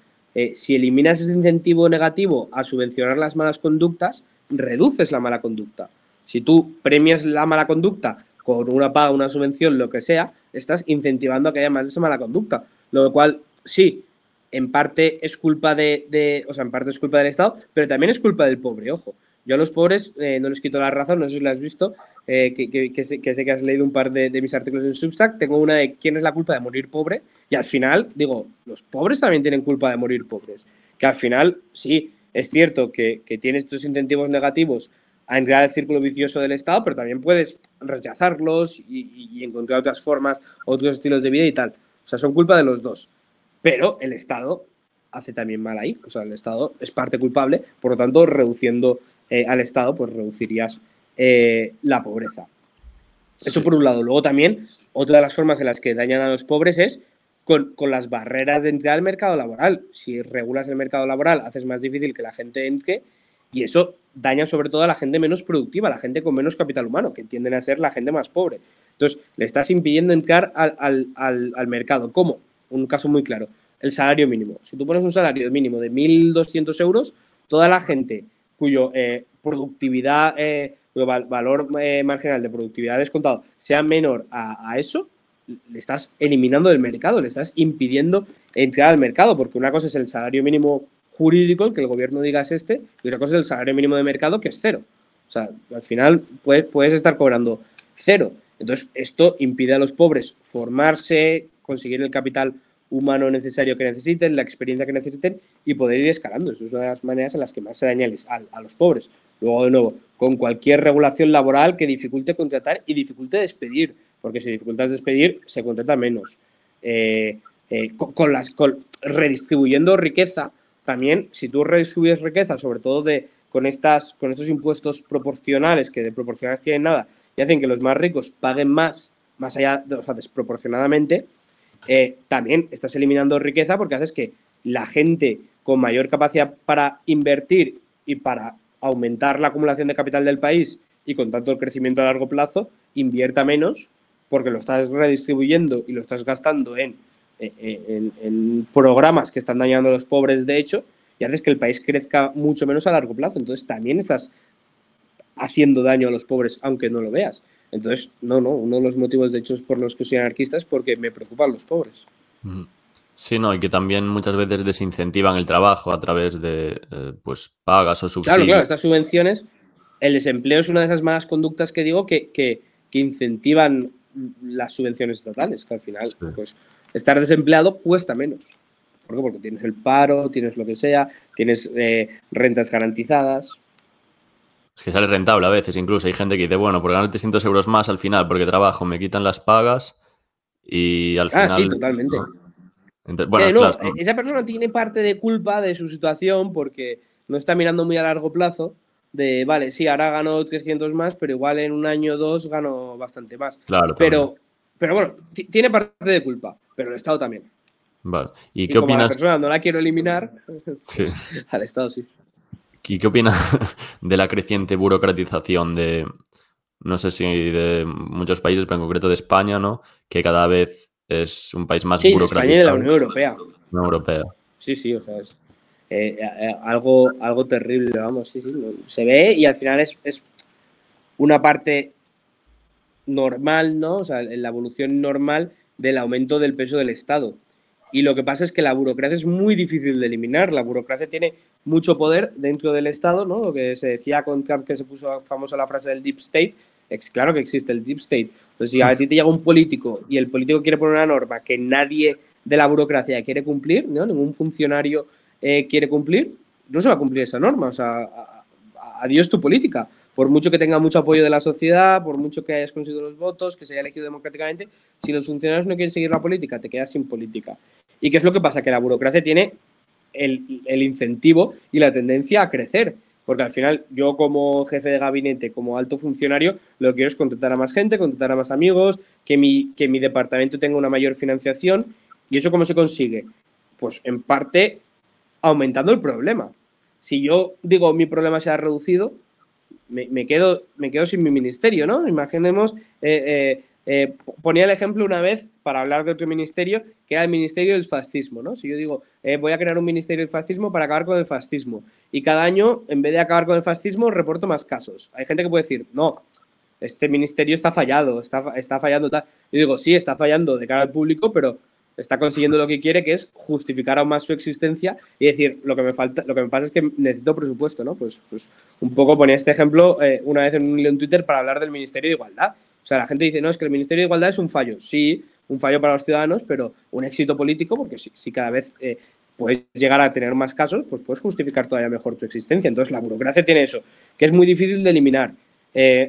si eliminas ese incentivo negativo a subvencionar las malas conductas, reduces la mala conducta. Si tú premias la mala conducta con una paga, una subvención, lo que sea, estás incentivando a que haya más de esa mala conducta. Lo cual, sí, en parte es culpa en parte es culpa del Estado, pero también es culpa del pobre, ojo. Yo a los pobres no les quito la razón, no sé si lo has visto, que sé que has leído un par de mis artículos en Substack. Tengo una de quién es la culpa de morir pobre, y al final digo, los pobres también tienen culpa de morir pobres. Que al final, sí, es cierto que tienes estos incentivos negativos a entrar al círculo vicioso del Estado, pero también puedes rechazarlos y encontrar otras formas, otros estilos de vida y tal. O sea, son culpa de los dos. Pero el Estado hace también mal ahí. O sea, el Estado es parte culpable, por lo tanto, reduciendo al Estado, pues reducirías la pobreza. Sí. Eso por un lado. Luego también, otra de las formas en las que dañan a los pobres es con las barreras de entrar al mercado laboral. Si regulas el mercado laboral, haces más difícil que la gente entre, y eso daña sobre todo a la gente menos productiva, a la gente con menos capital humano, que tienden a ser la gente más pobre. Entonces, le estás impidiendo entrar al mercado. ¿Cómo? Un caso muy claro, el salario mínimo. Si tú pones un salario mínimo de 1.200 euros, toda la gente cuyo productividad, valor marginal de productividad descontado sea menor a eso, le estás eliminando del mercado, le estás impidiendo entrar al mercado, porque una cosa es el salario mínimo jurídico, el que el gobierno diga es este, y otra cosa es el salario mínimo de mercado, que es cero. O sea, al final puedes estar cobrando cero. Entonces, esto impide a los pobres formarse, conseguir el capital humano necesario que necesiten, la experiencia que necesiten y poder ir escalando. Esa es una de las maneras en las que más se daña a los pobres. Luego, de nuevo, con cualquier regulación laboral que dificulte contratar y dificulte despedir, porque si dificultas despedir, se contrata menos. Redistribuyendo riqueza, también, si tú redistribuyes riqueza, sobre todo con estos impuestos proporcionales, que de proporcionales tienen nada, y hacen que los más ricos paguen más allá, o sea, desproporcionadamente, también estás eliminando riqueza porque haces que la gente con mayor capacidad para invertir y para aumentar la acumulación de capital del país y con tanto el crecimiento a largo plazo invierta menos porque lo estás redistribuyendo y lo estás gastando en programas que están dañando a los pobres de hecho, y haces que el país crezca mucho menos a largo plazo. Entonces también estás haciendo daño a los pobres aunque no lo veas. Entonces, no, uno de los motivos de hecho es por los que soy anarquista es porque me preocupan los pobres. Sí, no, y que también muchas veces desincentivan el trabajo a través de pues pagas o subsidios. Claro, estas subvenciones, el desempleo es una de esas malas conductas que digo que incentivan las subvenciones estatales, que al final, sí, pues estar desempleado cuesta menos. ¿Por qué? Porque tienes el paro, tienes lo que sea, tienes rentas garantizadas. Que sale rentable a veces, incluso hay gente que dice, bueno, por ganar 300 euros más al final, porque trabajo, me quitan las pagas y al final... Ah, sí, totalmente. Bueno, claro, esa persona tiene parte de culpa de su situación porque no está mirando muy a largo plazo de, vale, sí, ahora gano 300 más, pero igual en un año o dos gano bastante más. Claro. Pero bueno, tiene parte de culpa, pero el Estado también. Vale. ¿Y qué opinas? Como a la persona no la quiero eliminar, sí. Al Estado sí. ¿Y qué opinas de la creciente burocratización de, no sé si de muchos países, pero en concreto de España, ¿no? Que cada vez es un país más burocrático. Sí, España y la Unión Europea. Unión Europea. Sí, o sea, es algo terrible, vamos, sí. Se ve y al final es una parte normal, ¿no? O sea, la evolución normal del aumento del peso del Estado. Y lo que pasa es que la burocracia es muy difícil de eliminar. La burocracia tiene mucho poder dentro del Estado, ¿no? Lo que se decía con Trump, que se puso famosa la frase del Deep State. Claro que existe el Deep State. Entonces, si a ti te llega un político y el político quiere poner una norma que nadie de la burocracia quiere cumplir, ¿no? Ningún funcionario quiere cumplir, no se va a cumplir esa norma. O sea, adiós tu política. Por mucho que tenga mucho apoyo de la sociedad, por mucho que hayas conseguido los votos, que se haya elegido democráticamente, si los funcionarios no quieren seguir la política, te quedas sin política. ¿Y qué es lo que pasa? Que la burocracia tiene el incentivo y la tendencia a crecer. Porque al final, yo como jefe de gabinete, como alto funcionario, lo que quiero es contratar a más gente, contratar a más amigos, que mi departamento tenga una mayor financiación. ¿Y eso cómo se consigue? Pues en parte aumentando el problema. Si yo digo mi problema se ha reducido, me quedo sin mi ministerio, ¿no? Imaginemos, ponía el ejemplo una vez para hablar de otro ministerio, que era el ministerio del fascismo, ¿no? Si yo digo, voy a crear un ministerio del fascismo para acabar con el fascismo, y cada año, en vez de acabar con el fascismo, reporto más casos. Hay gente que puede decir, no, este ministerio está fallado, está fallando tal. Yo digo, sí, está fallando de cara al público, pero está consiguiendo lo que quiere, que es justificar aún más su existencia y decir, lo que me pasa es que necesito presupuesto, ¿no? Pues un poco ponía este ejemplo una vez en un hilo en Twitter para hablar del Ministerio de Igualdad. O sea, la gente dice, no, es que el Ministerio de Igualdad es un fallo. Sí, un fallo para los ciudadanos, pero un éxito político, porque si cada vez puedes llegar a tener más casos, pues puedes justificar todavía mejor tu existencia. Entonces, la burocracia tiene eso, que es muy difícil de eliminar.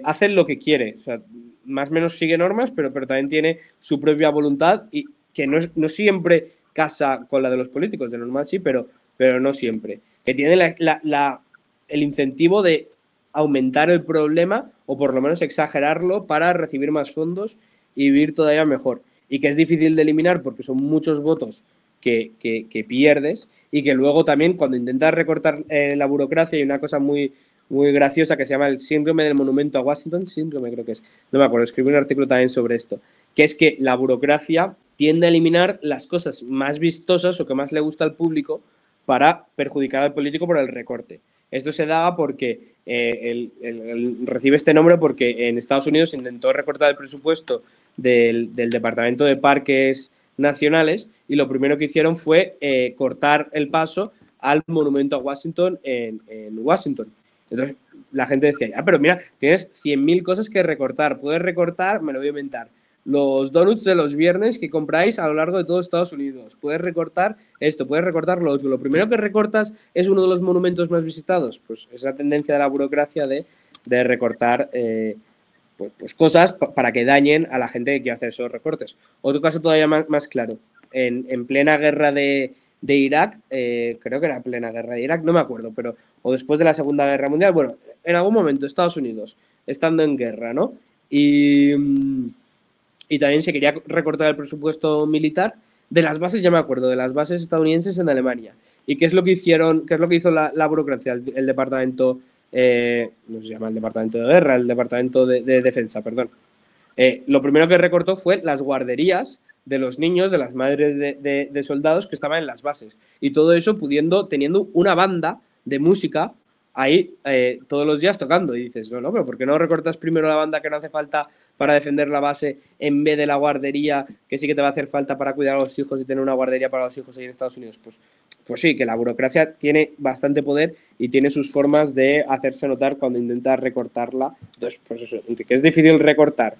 Hacen lo que quiere, o sea, más o menos sigue normas, pero también tiene su propia voluntad y que no siempre casa con la de los políticos, de normal sí, pero no siempre. Que tiene el incentivo de aumentar el problema o por lo menos exagerarlo para recibir más fondos y vivir todavía mejor. Y que es difícil de eliminar porque son muchos votos que pierdes y que luego también cuando intentas recortar la burocracia hay una cosa muy, muy graciosa que se llama el síndrome del monumento a Washington, síndrome creo que es, no me acuerdo, escribí un artículo también sobre esto, que es que la burocracia tiende a eliminar las cosas más vistosas o que más le gusta al público para perjudicar al político por el recorte. Esto se daba porque recibe este nombre porque en Estados Unidos se intentó recortar el presupuesto del Departamento de Parques Nacionales y lo primero que hicieron fue cortar el paso al monumento a Washington en Washington. Entonces la gente decía, ah, pero mira, tienes 100.000 cosas que recortar, puedes recortar, me lo voy a inventar. Los donuts de los viernes que compráis a lo largo de todo Estados Unidos. Puedes recortar esto, puedes recortar lo otro. Lo primero que recortas es uno de los monumentos más visitados. Pues esa tendencia de la burocracia de recortar pues cosas para que dañen a la gente que quiere hacer esos recortes. Otro caso todavía más claro. En plena guerra de Irak, creo que era plena guerra de Irak, no me acuerdo, pero o después de la Segunda Guerra Mundial, bueno, en algún momento Estados Unidos, estando en guerra, ¿no? Y también se quería recortar el presupuesto militar de las bases, ya me acuerdo, de las bases estadounidenses en Alemania. ¿Y qué es lo que hicieron? ¿Qué es lo que hizo la burocracia? El departamento, no se llama el departamento de guerra, el departamento de defensa, perdón. Lo primero que recortó fue las guarderías de los niños, de las madres de soldados que estaban en las bases. Y todo eso teniendo una banda de música ahí todos los días tocando. Y dices, no, pero ¿por qué no recortas primero la banda que no hace falta para defender la base en vez de la guardería, que sí que te va a hacer falta para cuidar a los hijos y tener una guardería para los hijos ahí en Estados Unidos? Pues sí, que la burocracia tiene bastante poder y tiene sus formas de hacerse notar cuando intentas recortarla. Entonces, pues eso, que es difícil recortar,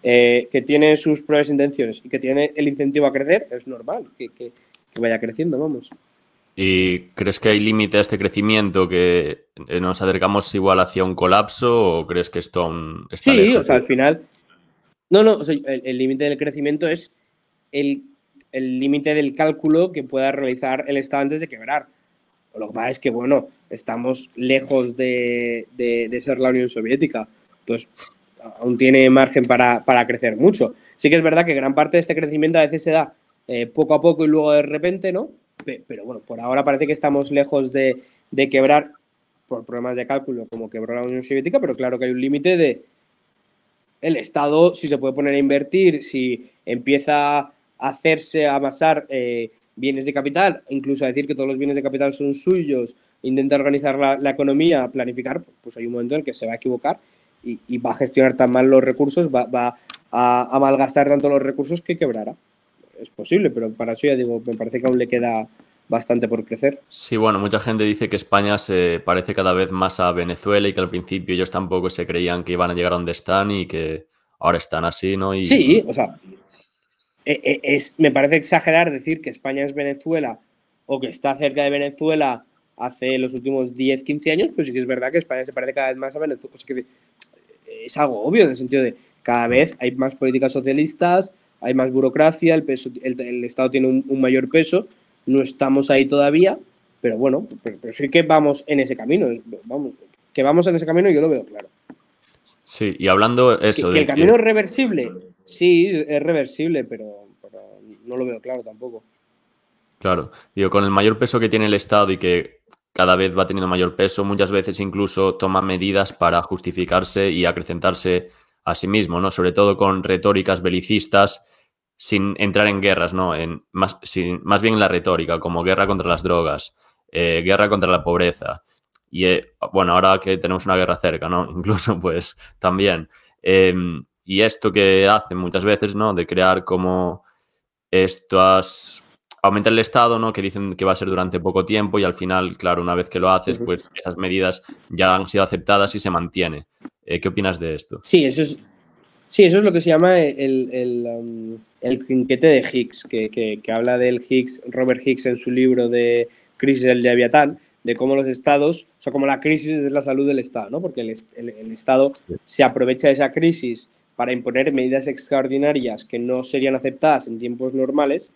que tiene sus propias intenciones y que tiene el incentivo a crecer, es normal que vaya creciendo, vamos. ¿Y crees que hay límite a este crecimiento, que nos acercamos igual hacia un colapso o crees que esto aún está lejos? Sí, o sea, al final... No, o sea, el límite del crecimiento es el límite del cálculo que pueda realizar el Estado antes de quebrar. Lo que pasa es que, bueno, estamos lejos de ser la Unión Soviética. Entonces, aún tiene margen para crecer mucho. Sí que es verdad que gran parte de este crecimiento a veces se da poco a poco y luego de repente, ¿no? Pero bueno, por ahora parece que estamos lejos de quebrar por problemas de cálculo como quebró la Unión Soviética, pero claro que hay un límite de... El Estado, si se puede poner a invertir, si empieza a hacerse, a amasar bienes de capital, incluso a decir que todos los bienes de capital son suyos, intenta organizar la economía, planificar, pues hay un momento en el que se va a equivocar y va a gestionar tan mal los recursos, va a malgastar tanto los recursos que quebrará. es posible, pero para eso ya digo, me parece que aún le queda bastante por crecer. Sí, bueno, mucha gente dice que España se parece cada vez más a Venezuela y que al principio ellos tampoco se creían que iban a llegar a donde están y que ahora están así, ¿no? Y... sí, o sea, me parece exagerar decir que España es Venezuela o que está cerca de Venezuela hace los últimos 10, 15 años, pues sí que es verdad que España se parece cada vez más a Venezuela. Pues que es algo obvio en el sentido de cada vez hay más políticas socialistas, hay más burocracia, el Estado tiene un mayor peso. No estamos ahí todavía, pero bueno, pero sí que vamos en ese camino. Vamos en ese camino, yo lo veo claro. Sí, y hablando eso... que el camino es reversible. Sí, es reversible, pero no lo veo claro tampoco. Claro. Digo, con el mayor peso que tiene el Estado y que cada vez va teniendo mayor peso, muchas veces incluso toma medidas para justificarse y acrecentarse a sí mismo, ¿no? Sobre todo con retóricas belicistas, sin entrar en guerras, ¿no? Más bien en la retórica, como guerra contra las drogas, guerra contra la pobreza. Y, bueno, ahora que tenemos una guerra cerca, ¿no? Incluso, pues, también. Y esto que hacen muchas veces, ¿no? De crear como estas... aumentar el Estado, ¿no? Que dicen que va a ser durante poco tiempo y al final, claro, una vez que lo haces, pues esas medidas ya han sido aceptadas y se mantiene. ¿Qué opinas de esto? Sí, eso es lo que se llama el quinquete de Higgs, que habla del Robert Higgs en su libro de Crisis del Leviatán, de cómo los estados, o sea, como la crisis es la salud del Estado, ¿no? Porque el Estado se aprovecha de esa crisis para imponer medidas extraordinarias que no serían aceptadas en tiempos normales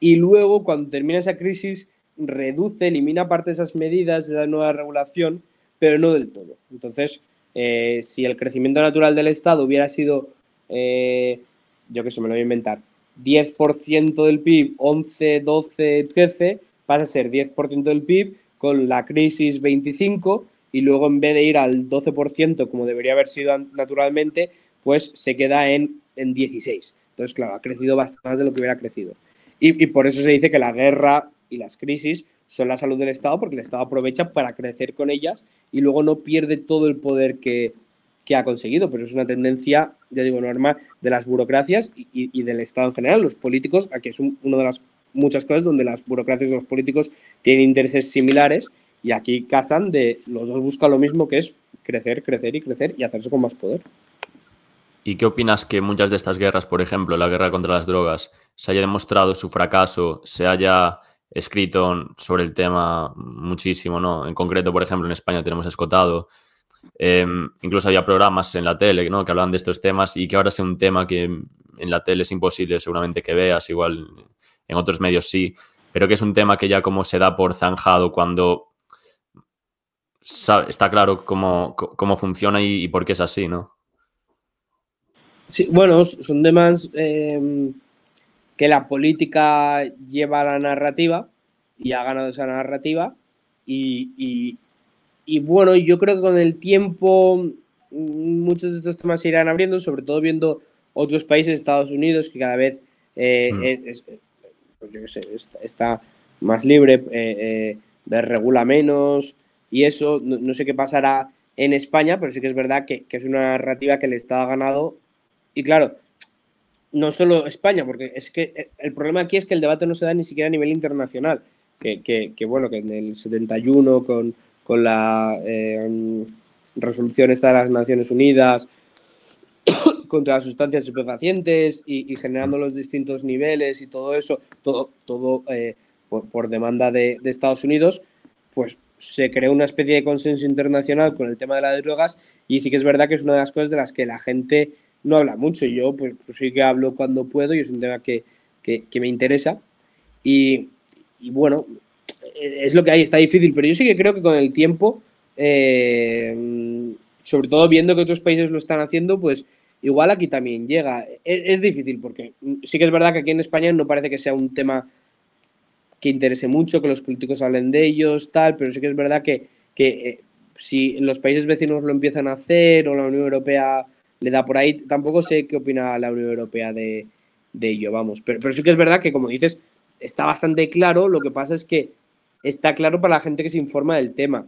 y luego, cuando termina esa crisis, elimina parte de esas medidas, de esa nueva regulación, pero no del todo. Entonces... si el crecimiento natural del Estado hubiera sido, yo que sé, me lo voy a inventar, 10% del PIB, 11, 12, 13, pasa a ser 10% del PIB con la crisis 25 y luego en vez de ir al 12% como debería haber sido naturalmente, pues se queda en 16. Entonces, claro, ha crecido bastante más de lo que hubiera crecido. Y por eso se dice que la guerra y las crisis son la salud del Estado, porque el Estado aprovecha para crecer con ellas y luego no pierde todo el poder que ha conseguido. Pero es una tendencia, ya digo, normal de las burocracias y del Estado en general, los políticos, que es una de las muchas cosas donde las burocracias y los políticos tienen intereses similares y aquí casan de los dos buscan lo mismo, que es crecer, crecer y crecer y hacerse con más poder. ¿Y qué opinas que muchas de estas guerras, por ejemplo, la guerra contra las drogas, se haya demostrado su fracaso, se haya... escrito sobre el tema muchísimo, ¿no? En concreto, por ejemplo, en España tenemos Escohotado. Incluso había programas en la tele, ¿no? Que hablaban de estos temas y que ahora sea un tema que en la tele es imposible seguramente que veas, igual en otros medios sí, pero que es un tema que ya como se da por zanjado cuando está claro cómo funciona y por qué es así, ¿no? Sí, bueno, son temas... que la política lleva la narrativa y ha ganado esa narrativa y bueno, yo creo que con el tiempo muchos de estos temas se irán abriendo, sobre todo viendo otros países, Estados Unidos, que cada vez yo qué sé, está más libre, desregula menos y eso, no sé qué pasará en España, pero sí que es verdad que es una narrativa que le está ganando y claro, no solo España, porque es que el problema aquí es que el debate no se da ni siquiera a nivel internacional, que bueno, que en el 71 con la resolución esta de las Naciones Unidas contra las sustancias estupefacientes y generando los distintos niveles y todo eso, todo por demanda de Estados Unidos, pues se creó una especie de consenso internacional con el tema de las drogas y sí que es verdad que es una de las cosas de las que la gente... no habla mucho, y yo pues sí que hablo cuando puedo y es un tema que me interesa y bueno, es lo que hay, está difícil, pero yo sí que creo que con el tiempo, sobre todo viendo que otros países lo están haciendo, pues igual aquí también llega, es difícil porque sí que es verdad que aquí en España no parece que sea un tema que interese mucho, que los políticos hablen de ellos, tal, pero sí que es verdad que si los países vecinos lo empiezan a hacer o la Unión Europea... le da por ahí, tampoco sé qué opina la Unión Europea de ello, vamos, pero sí que es verdad que, como dices, está bastante claro, lo que pasa es que está claro para la gente que se informa del tema,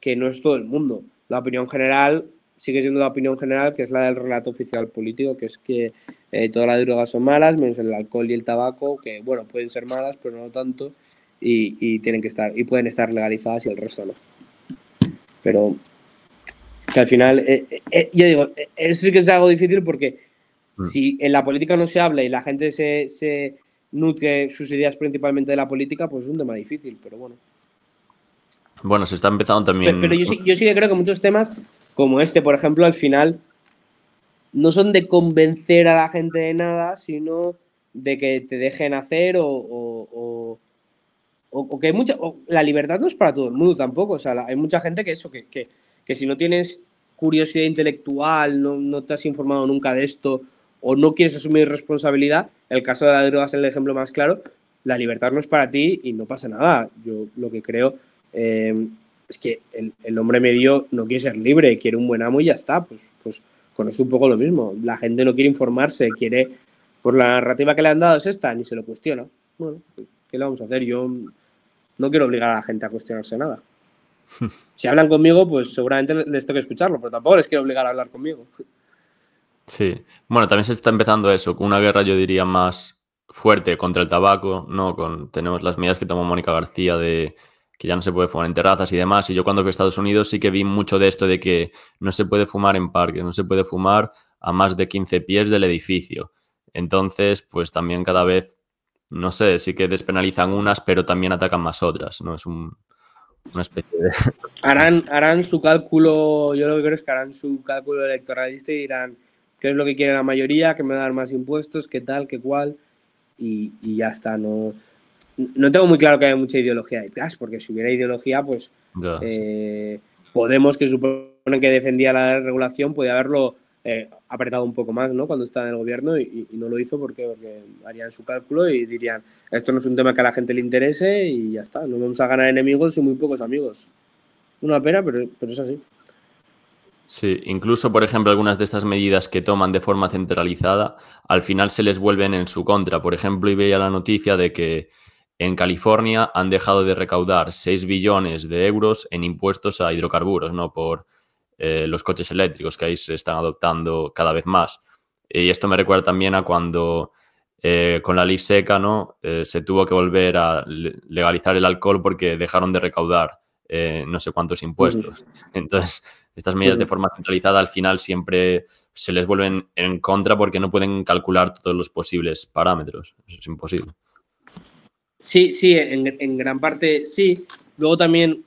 que no es todo el mundo, la opinión general sigue siendo la opinión general, que es la del relato oficial político, que es que Todas las drogas son malas, menos el alcohol y el tabaco, que bueno, pueden ser malas, pero no tanto, y tienen que estar, y pueden estar legalizadas y el resto no. Pero que al final, yo digo, eso sí que es algo difícil porque si en la política no se habla y la gente se nutre sus ideas principalmente de la política, pues es un tema difícil, pero bueno. Bueno, se está empezando también... Pero yo sí que creo que muchos temas, como este, por ejemplo, al final no son de convencer a la gente de nada, sino de que te dejen hacer o que hay mucha... La libertad no es para todo el mundo tampoco, o sea, hay mucha gente que eso, que si no tienes curiosidad intelectual, no te has informado nunca de esto o no quieres asumir responsabilidad, el caso de la droga es el ejemplo más claro, la libertad no es para ti y no pasa nada. Yo lo que creo... es que el hombre medio no quiere ser libre, quiere un buen amo y ya está, pues con esto un poco lo mismo, la gente no quiere informarse, quiere, por la narrativa que le han dado es esta, ni se lo cuestiona. Bueno, pues, ¿qué le vamos a hacer? Yo no quiero obligar a la gente a cuestionarse nada. Si hablan conmigo, pues seguramente les tengo que escucharlo, pero tampoco les quiero obligar a hablar conmigo. Sí, bueno, también se está empezando eso, una guerra yo diría más fuerte contra el tabaco, ¿no? Tenemos las medidas que tomó Mónica García de que ya no se puede fumar en terrazas y demás. Y yo cuando fui a Estados Unidos sí que vi mucho de esto de que no se puede fumar en parques, no se puede fumar a más de 15 pies del edificio. Entonces, pues también cada vez, no sé, sí que despenalizan unas, pero también atacan más otras, ¿no? Es una especie de... Harán su cálculo, yo lo que creo es que harán su cálculo electoralista y dirán qué es lo que quiere la mayoría, que me dan más impuestos, qué tal, qué cual, y ya está, no... No tengo muy claro que haya mucha ideología detrás, porque si hubiera ideología, pues ya, sí. Podemos, que suponen que defendía la regulación, podía haberlo apretado un poco más, ¿no? Cuando estaba en el gobierno y no lo hizo porque harían su cálculo y dirían, esto no es un tema que a la gente le interese y ya está, no vamos a ganar enemigos y muy pocos amigos. Una pena, pero es así. Sí, incluso, por ejemplo, algunas de estas medidas que toman de forma centralizada, al final se les vuelven en su contra. Por ejemplo, y veía la noticia de que en California han dejado de recaudar 6 billones de euros en impuestos a hidrocarburos, ¿no? Por los coches eléctricos que ahí se están adoptando cada vez más. Y esto me recuerda también a cuando con la ley seca, ¿no? Se tuvo que volver a legalizar el alcohol porque dejaron de recaudar no sé cuántos impuestos. Entonces, estas medidas de forma centralizada al final siempre se les vuelven en contra porque no pueden calcular todos los posibles parámetros. Eso es imposible. Sí, en gran parte sí. Luego también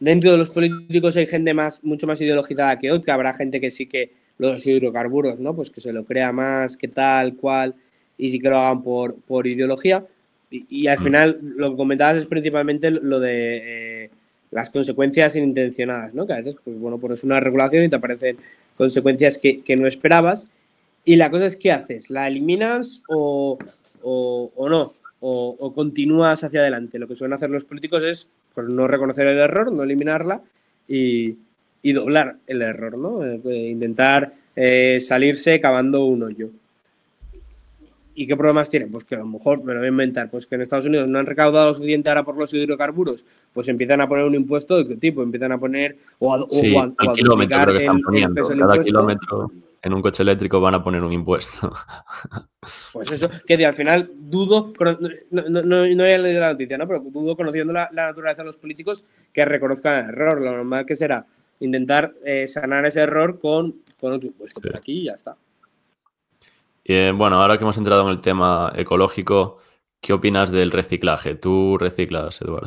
dentro de los políticos hay gente mucho más ideologizada que otra. Habrá gente que sí que los hidrocarburos, ¿no? Pues que se lo crea más, que tal, cual, y sí que lo hagan por ideología. Y al final lo que comentabas es principalmente lo de las consecuencias inintencionadas, ¿no? Que a veces, pues bueno, pones una regulación y te aparecen consecuencias que no esperabas. Y la cosa es, ¿qué haces? ¿La eliminas o no? O continúas hacia adelante. Lo que suelen hacer los políticos es pues, no reconocer el error, no eliminarla y doblar el error, ¿no? Intentar salirse cavando un hoyo. ¿Y qué problemas tienen? Pues que a lo mejor, me lo voy a inventar, pues que en Estados Unidos no han recaudado lo suficiente ahora por los hidrocarburos, pues empiezan a poner un impuesto de qué tipo, empiezan a poner o a kilómetro, creo que están poniendo, cada kilómetro en un coche eléctrico van a poner un impuesto. Pues eso, que al final dudo, no había leído la noticia, ¿no? Pero dudo, conociendo la naturaleza de los políticos, que reconozcan el error. Lo normal que será intentar sanar ese error con otro impuesto. Sí. Por aquí ya está. Bueno, ahora que hemos entrado en el tema ecológico, ¿qué opinas del reciclaje? ¿Tú reciclas, Eduardo?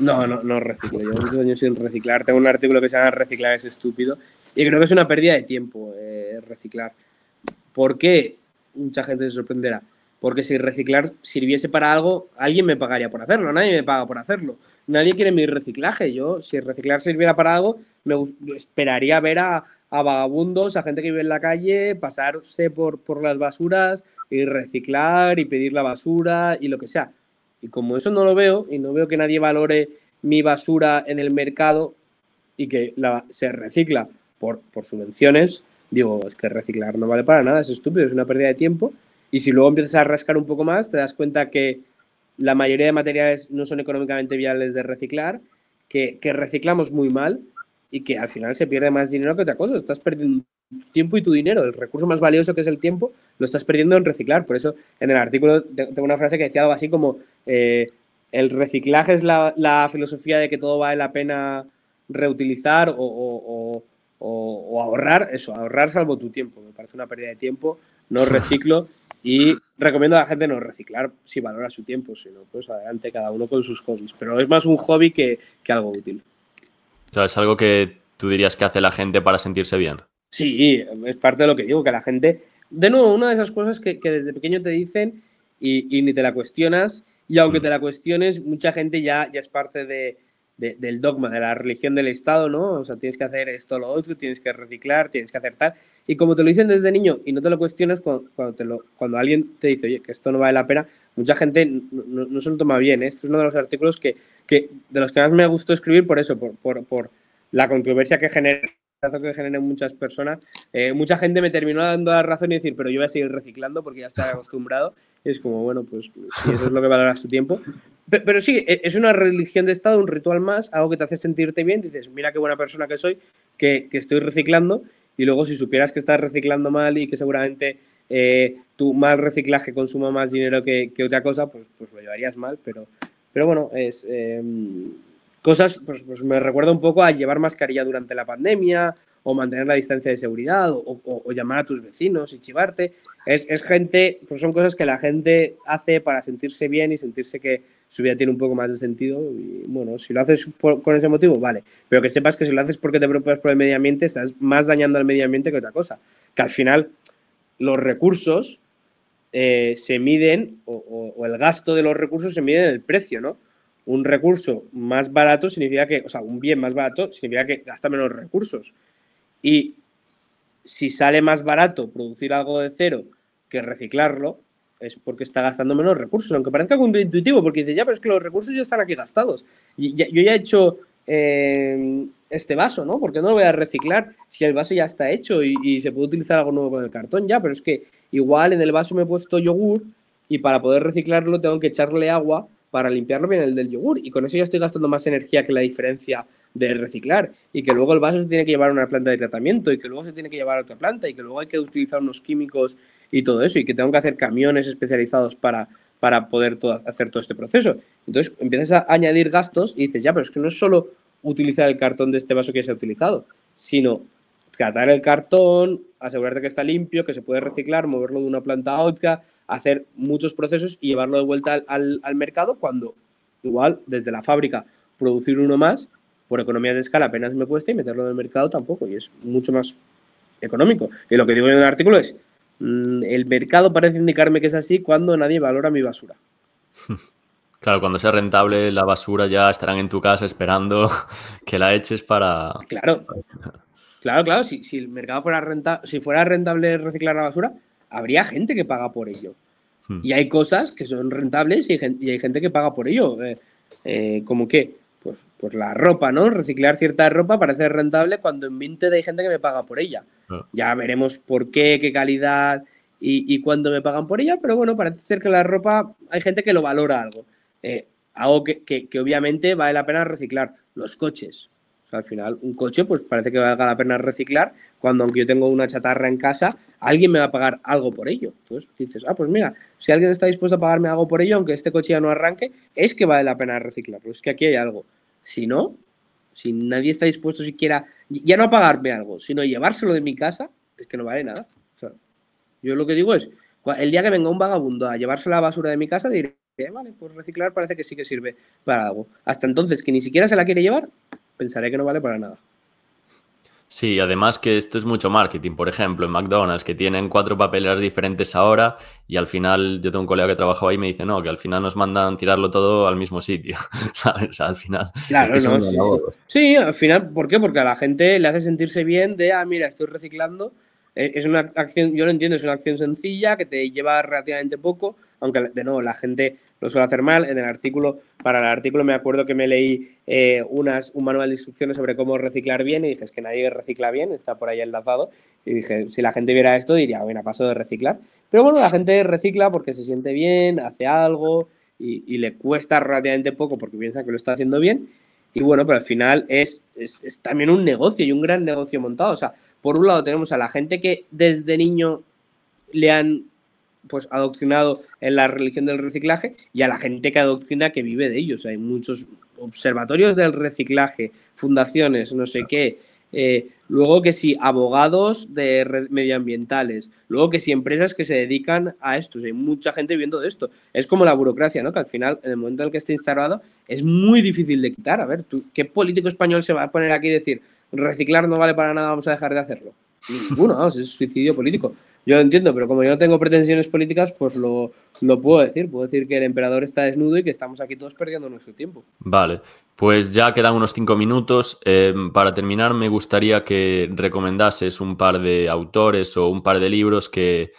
No reciclo. Llevo muchos años sin reciclar. Tengo un artículo que se llama Reciclar es estúpido. Y creo que es una pérdida de tiempo reciclar. ¿Por qué? Mucha gente se sorprenderá. Porque si reciclar sirviese para algo, alguien me pagaría por hacerlo. Nadie me paga por hacerlo. Nadie quiere mi reciclaje. Yo, si reciclar sirviera para algo, me esperaría ver a vagabundos, a gente que vive en la calle, pasarse por las basuras y reciclar y pedir la basura y lo que sea. Y como eso no lo veo, y no veo que nadie valore mi basura en el mercado y que se recicla por subvenciones, digo, es que reciclar no vale para nada, es estúpido, es una pérdida de tiempo. Y si luego empiezas a rascar un poco más, te das cuenta que la mayoría de materiales no son económicamente viables de reciclar, que reciclamos muy mal, y que al final se pierde más dinero que otra cosa. Estás perdiendo tiempo y tu dinero, el recurso más valioso que es el tiempo, lo estás perdiendo en reciclar. Por eso en el artículo tengo una frase que decía algo así como el reciclaje es la filosofía de que todo vale la pena reutilizar o ahorrar, eso, ahorrar salvo tu tiempo. Me parece una pérdida de tiempo, no reciclo, y recomiendo a la gente no reciclar si valora su tiempo, sino pues adelante cada uno con sus hobbies. Pero es más un hobby que algo útil. Claro, es algo que tú dirías que hace la gente para sentirse bien. Sí, es parte de lo que digo, que la gente... De nuevo, una de esas cosas que desde pequeño te dicen y ni te la cuestionas, y aunque te la cuestiones, mucha gente ya es parte del dogma, de la religión del Estado, ¿no? O sea, tienes que hacer esto, lo otro, tienes que reciclar, tienes que hacer tal. Y como te lo dicen desde niño y no te lo cuestionas, cuando alguien te dice, oye, que esto no vale la pena, mucha gente no se lo toma bien, ¿eh? Este es uno de los artículos de los que más me gustó escribir por eso, por la controversia que genera en muchas personas. Mucha gente me terminó dando la razón y decir, pero yo voy a seguir reciclando porque ya estoy acostumbrado. Y es como, bueno, pues si eso es lo que valoras tu tiempo. Pero sí, es una religión de Estado, un ritual más, algo que te hace sentirte bien. Dices, mira qué buena persona que soy, que estoy reciclando. Y luego si supieras que estás reciclando mal y que seguramente tu mal reciclaje consuma más dinero que otra cosa, pues lo llevarías mal. Pero bueno, es... cosas, pues me recuerda un poco a llevar mascarilla durante la pandemia o mantener la distancia de seguridad o llamar a tus vecinos y chivarte. Es gente, pues son cosas que la gente hace para sentirse bien y sentirse que su vida tiene un poco más de sentido. Y bueno, si lo haces con ese motivo, vale. Pero que sepas que si lo haces porque te preocupas por el medio ambiente, estás más dañando al medio ambiente que otra cosa. Que al final los recursos se miden, o el gasto de los recursos se mide en el precio, ¿no? Un recurso más barato significa que, o sea, un bien más barato significa que gasta menos recursos. Y si sale más barato producir algo de cero que reciclarlo, es porque está gastando menos recursos, aunque parezca contraintuitivo, porque dices, ya, pero es que los recursos ya están aquí gastados. Y ya, yo ya he hecho este vaso, ¿no? ¿Por qué no lo voy a reciclar si el vaso ya está hecho y se puede utilizar algo nuevo con el cartón? Ya, pero es que igual en el vaso me he puesto yogur y para poder reciclarlo tengo que echarle agua para limpiarlo bien el del yogur, y con eso ya estoy gastando más energía que la diferencia de reciclar, y que luego el vaso se tiene que llevar a una planta de tratamiento, y que luego se tiene que llevar a otra planta, y que luego hay que utilizar unos químicos y todo eso, y que tengo que hacer camiones especializados para poder hacer todo este proceso. Entonces empiezas a añadir gastos y dices, ya, pero es que no es solo utilizar el cartón de este vaso que ya se ha utilizado, sino catar el cartón, asegurarte que está limpio, que se puede reciclar, moverlo de una planta a otra, hacer muchos procesos y llevarlo de vuelta al mercado, cuando igual desde la fábrica producir uno más por economías de escala apenas me cuesta, y meterlo en el mercado tampoco, y es mucho más económico. Y lo que digo en el artículo es, el mercado parece indicarme que es así cuando nadie valora mi basura. Claro, cuando sea rentable la basura ya estarán en tu casa esperando que la eches para... Claro, si el mercado fuera rentable, si fuera rentable reciclar la basura, habría gente que paga por ello. Y hay cosas que son rentables y hay gente que paga por ello. ¿Cómo qué? Pues la ropa, ¿no? Reciclar cierta ropa parece rentable cuando en Vinted hay gente que me paga por ella. Ya veremos por qué, qué calidad y cuándo me pagan por ella, pero bueno, parece ser que la ropa hay gente que lo valora algo. Algo que obviamente vale la pena reciclar. Los coches. O sea, al final, un coche, pues parece que valga la pena reciclar, cuando aunque yo tengo una chatarra en casa, alguien me va a pagar algo por ello. Entonces dices, pues mira, si alguien está dispuesto a pagarme algo por ello, aunque este coche ya no arranque, es que vale la pena reciclarlo, es que aquí hay algo. Si no, si nadie está dispuesto siquiera, ya no a pagarme algo, sino llevárselo de mi casa, es que no vale nada. O sea, yo lo que digo es, el día que venga un vagabundo a llevarse la basura de mi casa, diré, vale, pues reciclar parece que sí que sirve para algo. Hasta entonces, que ni siquiera se la quiere llevar, pensaré que no vale para nada. Sí, además que esto es mucho marketing. Por ejemplo, en McDonald's, que tienen 4 papeleras diferentes ahora, y al final, yo tengo un colega que trabaja ahí y me dice, no, que al final nos mandan tirarlo todo al mismo sitio, ¿sabes? O sea, al final... Claro, es que no, sí, al final, ¿por qué? Porque a la gente le hace sentirse bien de, mira, estoy reciclando. Es una acción, yo lo entiendo, es una acción sencilla que te lleva relativamente poco, aunque de nuevo la gente lo suele hacer mal. En el artículo, para el artículo me acuerdo que me leí un manual de instrucciones sobre cómo reciclar bien, y dije, es que nadie recicla bien, está por ahí enlazado, y dije, si la gente viera esto diría, bueno, paso de reciclar. Pero bueno, la gente recicla porque se siente bien, hace algo y le cuesta relativamente poco porque piensa que lo está haciendo bien, y bueno, pero al final es también un negocio, y un gran negocio montado. O sea, Por un lado tenemos a la gente que desde niño le han pues adoctrinado en la religión del reciclaje y a la gente que adoctrina que vive de ellos. Hay muchos observatorios del reciclaje, fundaciones, no sé qué, luego que sí, abogados de medioambientales, luego que sí, empresas que se dedican a esto. O sea, hay mucha gente viviendo de esto. Es como la burocracia, ¿no? Que al final, en el momento en el que esté instalado, es muy difícil de quitar. A ver, ¿tú, qué político español se va a poner aquí y decir reciclar no vale para nada, vamos a dejar de hacerlo? Ninguno, vamos, es suicidio político. Yo lo entiendo, pero como yo no tengo pretensiones políticas, pues lo puedo decir. Puedo decir que el emperador está desnudo y que estamos aquí todos perdiendo nuestro tiempo. Vale, pues ya quedan unos 5 minutos. Para terminar, me gustaría que recomendases un par de autores o un par de libros que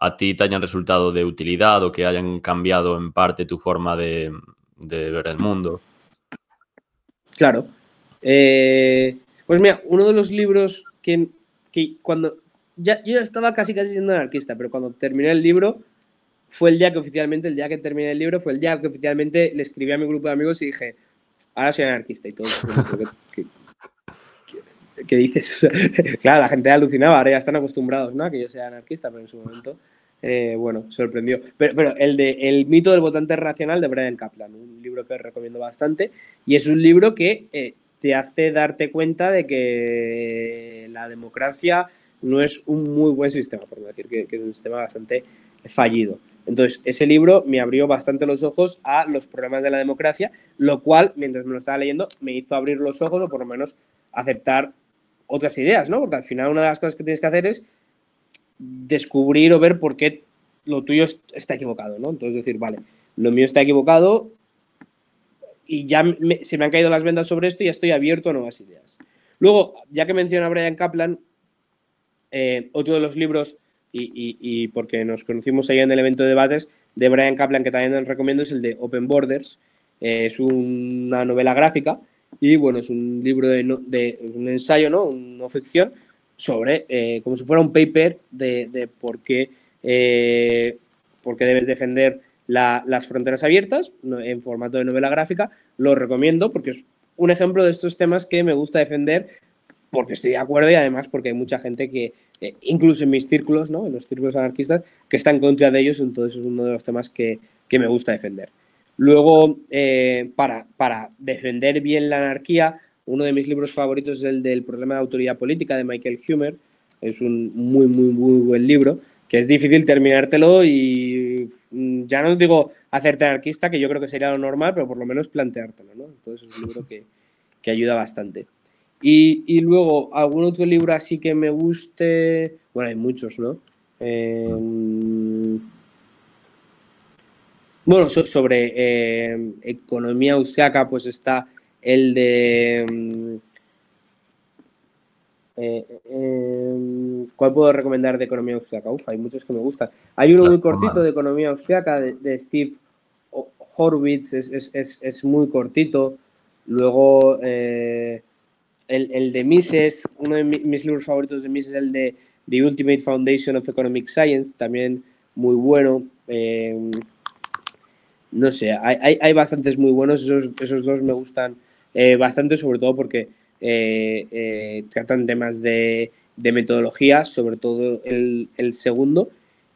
a ti te hayan resultado de utilidad o que hayan cambiado en parte tu forma de ver el mundo. Claro. Pues mira, uno de los libros que cuando... Yo estaba casi siendo anarquista, pero cuando terminé el libro, fue el día que oficialmente le escribí a mi grupo de amigos y dije, ahora soy anarquista y todo. ¿Qué dices? Claro, la gente alucinaba, ahora ya están acostumbrados, ¿no?, a que yo sea anarquista, pero en su momento, bueno, sorprendió. Pero el de El mito del votante racional de Bryan Caplan, un libro que recomiendo bastante, y es un libro que te hace darte cuenta de que la democracia... no es un muy buen sistema, por no decir que es un sistema bastante fallido. Entonces, ese libro me abrió bastante los ojos a los problemas de la democracia, lo cual, mientras me lo estaba leyendo, me hizo abrir los ojos o por lo menos aceptar otras ideas, ¿no? Porque al final una de las cosas que tienes que hacer es descubrir o ver por qué lo tuyo está equivocado, ¿no? Entonces decir, vale, lo mío está equivocado y ya se me han caído las vendas sobre esto y ya estoy abierto a nuevas ideas. Luego, ya que menciona a Bryan Caplan, otro de los libros, y porque nos conocimos allá en el evento de debates, de Bryan Caplan, que también recomiendo, es el de Open Borders. Es una novela gráfica y, bueno, es un libro de un ensayo, ¿no?, no ficción, sobre, como si fuera un paper de por qué debes defender las fronteras abiertas en formato de novela gráfica. Lo recomiendo porque es un ejemplo de estos temas que me gusta defender porque estoy de acuerdo y además porque hay mucha gente que, incluso en mis círculos, ¿no?, en los círculos anarquistas, que está en contra de ellos, entonces es uno de los temas que me gusta defender. Luego, para defender bien la anarquía, uno de mis libros favoritos es el del problema de autoridad política de Michael Huemer. Es un muy, muy, muy buen libro, que es difícil terminártelo y ya no digo hacerte anarquista, que yo creo que sería lo normal, pero por lo menos planteártelo, ¿no? Entonces es un libro que ayuda bastante. Y luego, ¿algún otro libro así que me guste? Bueno, hay muchos, ¿no? Bueno, sobre economía austriaca, pues está el de... ¿cuál puedo recomendar de economía austriaca? Uf, hay muchos que me gustan. Hay uno muy cortito de economía austriaca, de Steve Horwitz, es muy cortito. Luego... El de Mises, uno de mis libros favoritos de Mises es el de The Ultimate Foundation of Economic Science, también muy bueno. No sé, hay bastantes muy buenos, esos dos me gustan bastante, sobre todo porque tratan temas de metodología, sobre todo el segundo.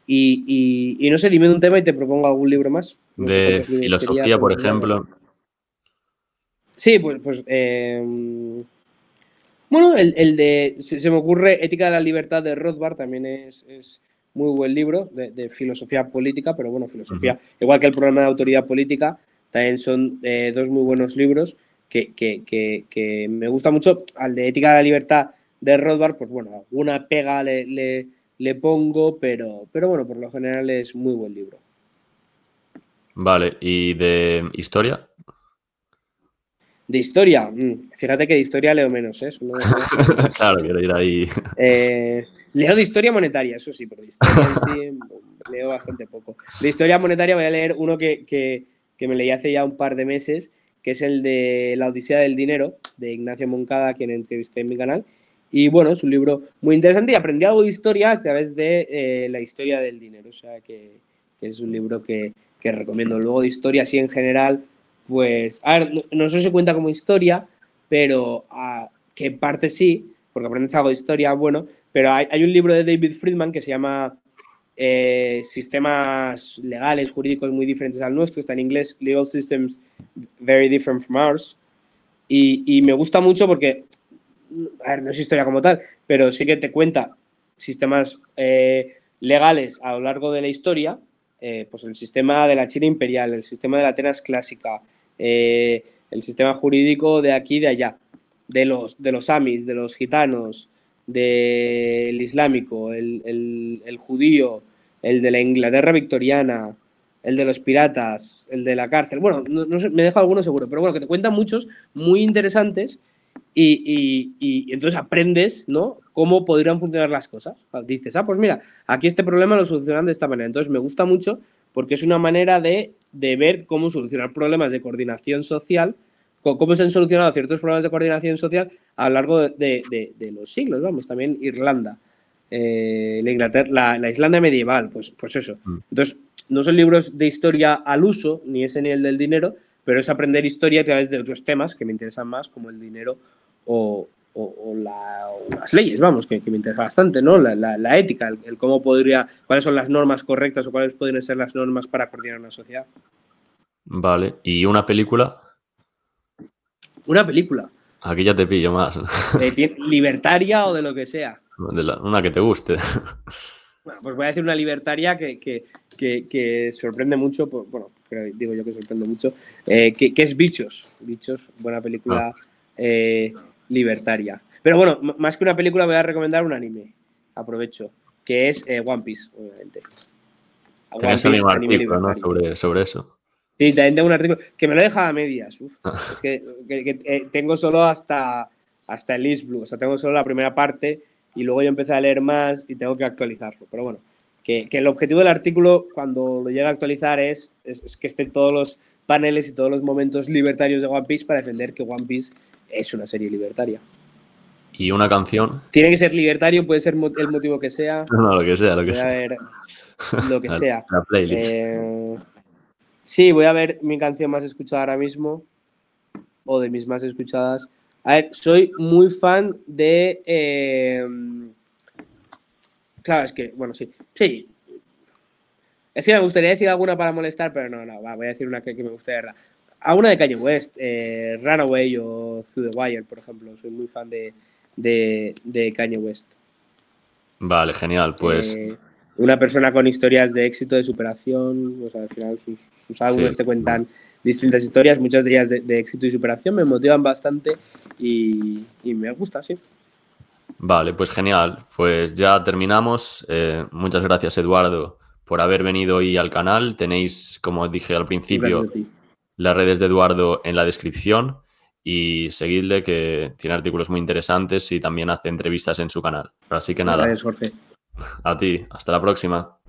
Y no sé, dime un tema y te propongo algún libro más. No de filosofía, por ejemplo. Sí, pues bueno, el de, se me ocurre, Ética de la Libertad de Rothbard, también es muy buen libro de filosofía política, pero bueno, filosofía, igual que el problema de autoridad política, también son dos muy buenos libros que me gusta mucho. Al de Ética de la Libertad de Rothbard, pues bueno, alguna pega le pongo, pero bueno, por lo general es muy buen libro. Vale, ¿y de historia? De historia, fíjate que de historia leo menos, ¿eh? Claro, quiero ir ahí. Leo de historia monetaria, eso sí, pero de historia en sí leo bastante poco. De historia monetaria voy a leer uno que me leí hace ya un par de meses, que es el de La Odisea del Dinero, de Ignacio Moncada, quien entrevisté en mi canal. Y bueno, es un libro muy interesante y aprendí algo de historia a través de la historia del dinero. O sea, que es un libro que recomiendo. Luego de historia, así en general... Pues, a ver, no sé si cuenta como historia, pero que en parte sí, porque aprendes algo de historia, bueno, pero hay un libro de David Friedman que se llama Sistemas legales, jurídicos muy diferentes al nuestro, está en inglés, Legal Systems Very Different from Ours, y me gusta mucho porque, a ver, no es historia como tal, pero sí que te cuenta sistemas legales a lo largo de la historia, pues el sistema de la China imperial, el sistema de la Atenas clásica, el sistema jurídico de aquí y de allá, de los samis, de los gitanos, del islámico, el judío, el de la Inglaterra victoriana, el de los piratas, el de la cárcel. Bueno, no sé, me dejo algunos seguro, pero bueno, que te cuentan muchos muy interesantes y entonces aprendes, ¿no?, cómo podrían funcionar las cosas. Dices, ah, pues mira, aquí este problema lo solucionan de esta manera. Entonces me gusta mucho porque es una manera de ver cómo solucionar problemas de coordinación social, cómo se han solucionado ciertos problemas de coordinación social a lo largo de los siglos, vamos, también Irlanda, la Islanda medieval, pues eso. Entonces, no son libros de historia al uso, ni ese ni el del dinero, pero es aprender historia a través de otros temas que me interesan más, como el dinero o las leyes, vamos, que me interesa bastante, ¿no? La ética, el cómo podría, cuáles son las normas correctas o cuáles podrían ser las normas para coordinar una sociedad. Vale, ¿y una película? Una película. Aquí ya te pillo más. ¿Libertaria o de lo que sea? Una que te guste. Bueno, pues voy a decir una libertaria que sorprende mucho, bueno, digo yo que sorprende mucho, que es Bichos. Bichos, buena película libertaria. Pero bueno, más que una película voy a recomendar un anime, aprovecho, que es One Piece, obviamente. Tenías un artículo, ¿no?, sobre eso. Sí, también tengo un artículo que me lo he dejado a medias. Es que tengo solo hasta el East Blue, o sea, tengo solo la primera parte y luego yo empecé a leer más y tengo que actualizarlo. Pero bueno, que el objetivo del artículo cuando lo llegue a actualizar es que estén todos los paneles y todos los momentos libertarios de One Piece para defender que One Piece es una serie libertaria. ¿Y una canción? Tiene que ser libertario, puede ser el motivo que sea. No, lo que sea, lo que sea. A ver, lo que sea. La playlist. Sí, voy a ver mi canción más escuchada ahora mismo, o de mis más escuchadas. A ver, soy muy fan de... Claro, es que, bueno, sí. Es que me gustaría decir alguna para molestar, pero no, va, voy a decir una que me guste de verdad. Alguna de Kanye West, Runaway o Through the Wire, por ejemplo. Soy muy fan de Kanye West. Vale, genial, pues... Una persona con historias de éxito, de superación, o sea, al final sus álbumes te cuentan distintas historias, muchas de ellas de éxito y superación, me motivan bastante y me gusta, sí. Vale, pues genial, pues ya terminamos. Muchas gracias, Eduardo, por haber venido hoy al canal. Tenéis, como dije al principio, las redes de Eduardo en la descripción y seguidle, que tiene artículos muy interesantes y también hace entrevistas en su canal. Así que nada. Gracias, Jorge. A ti, hasta la próxima.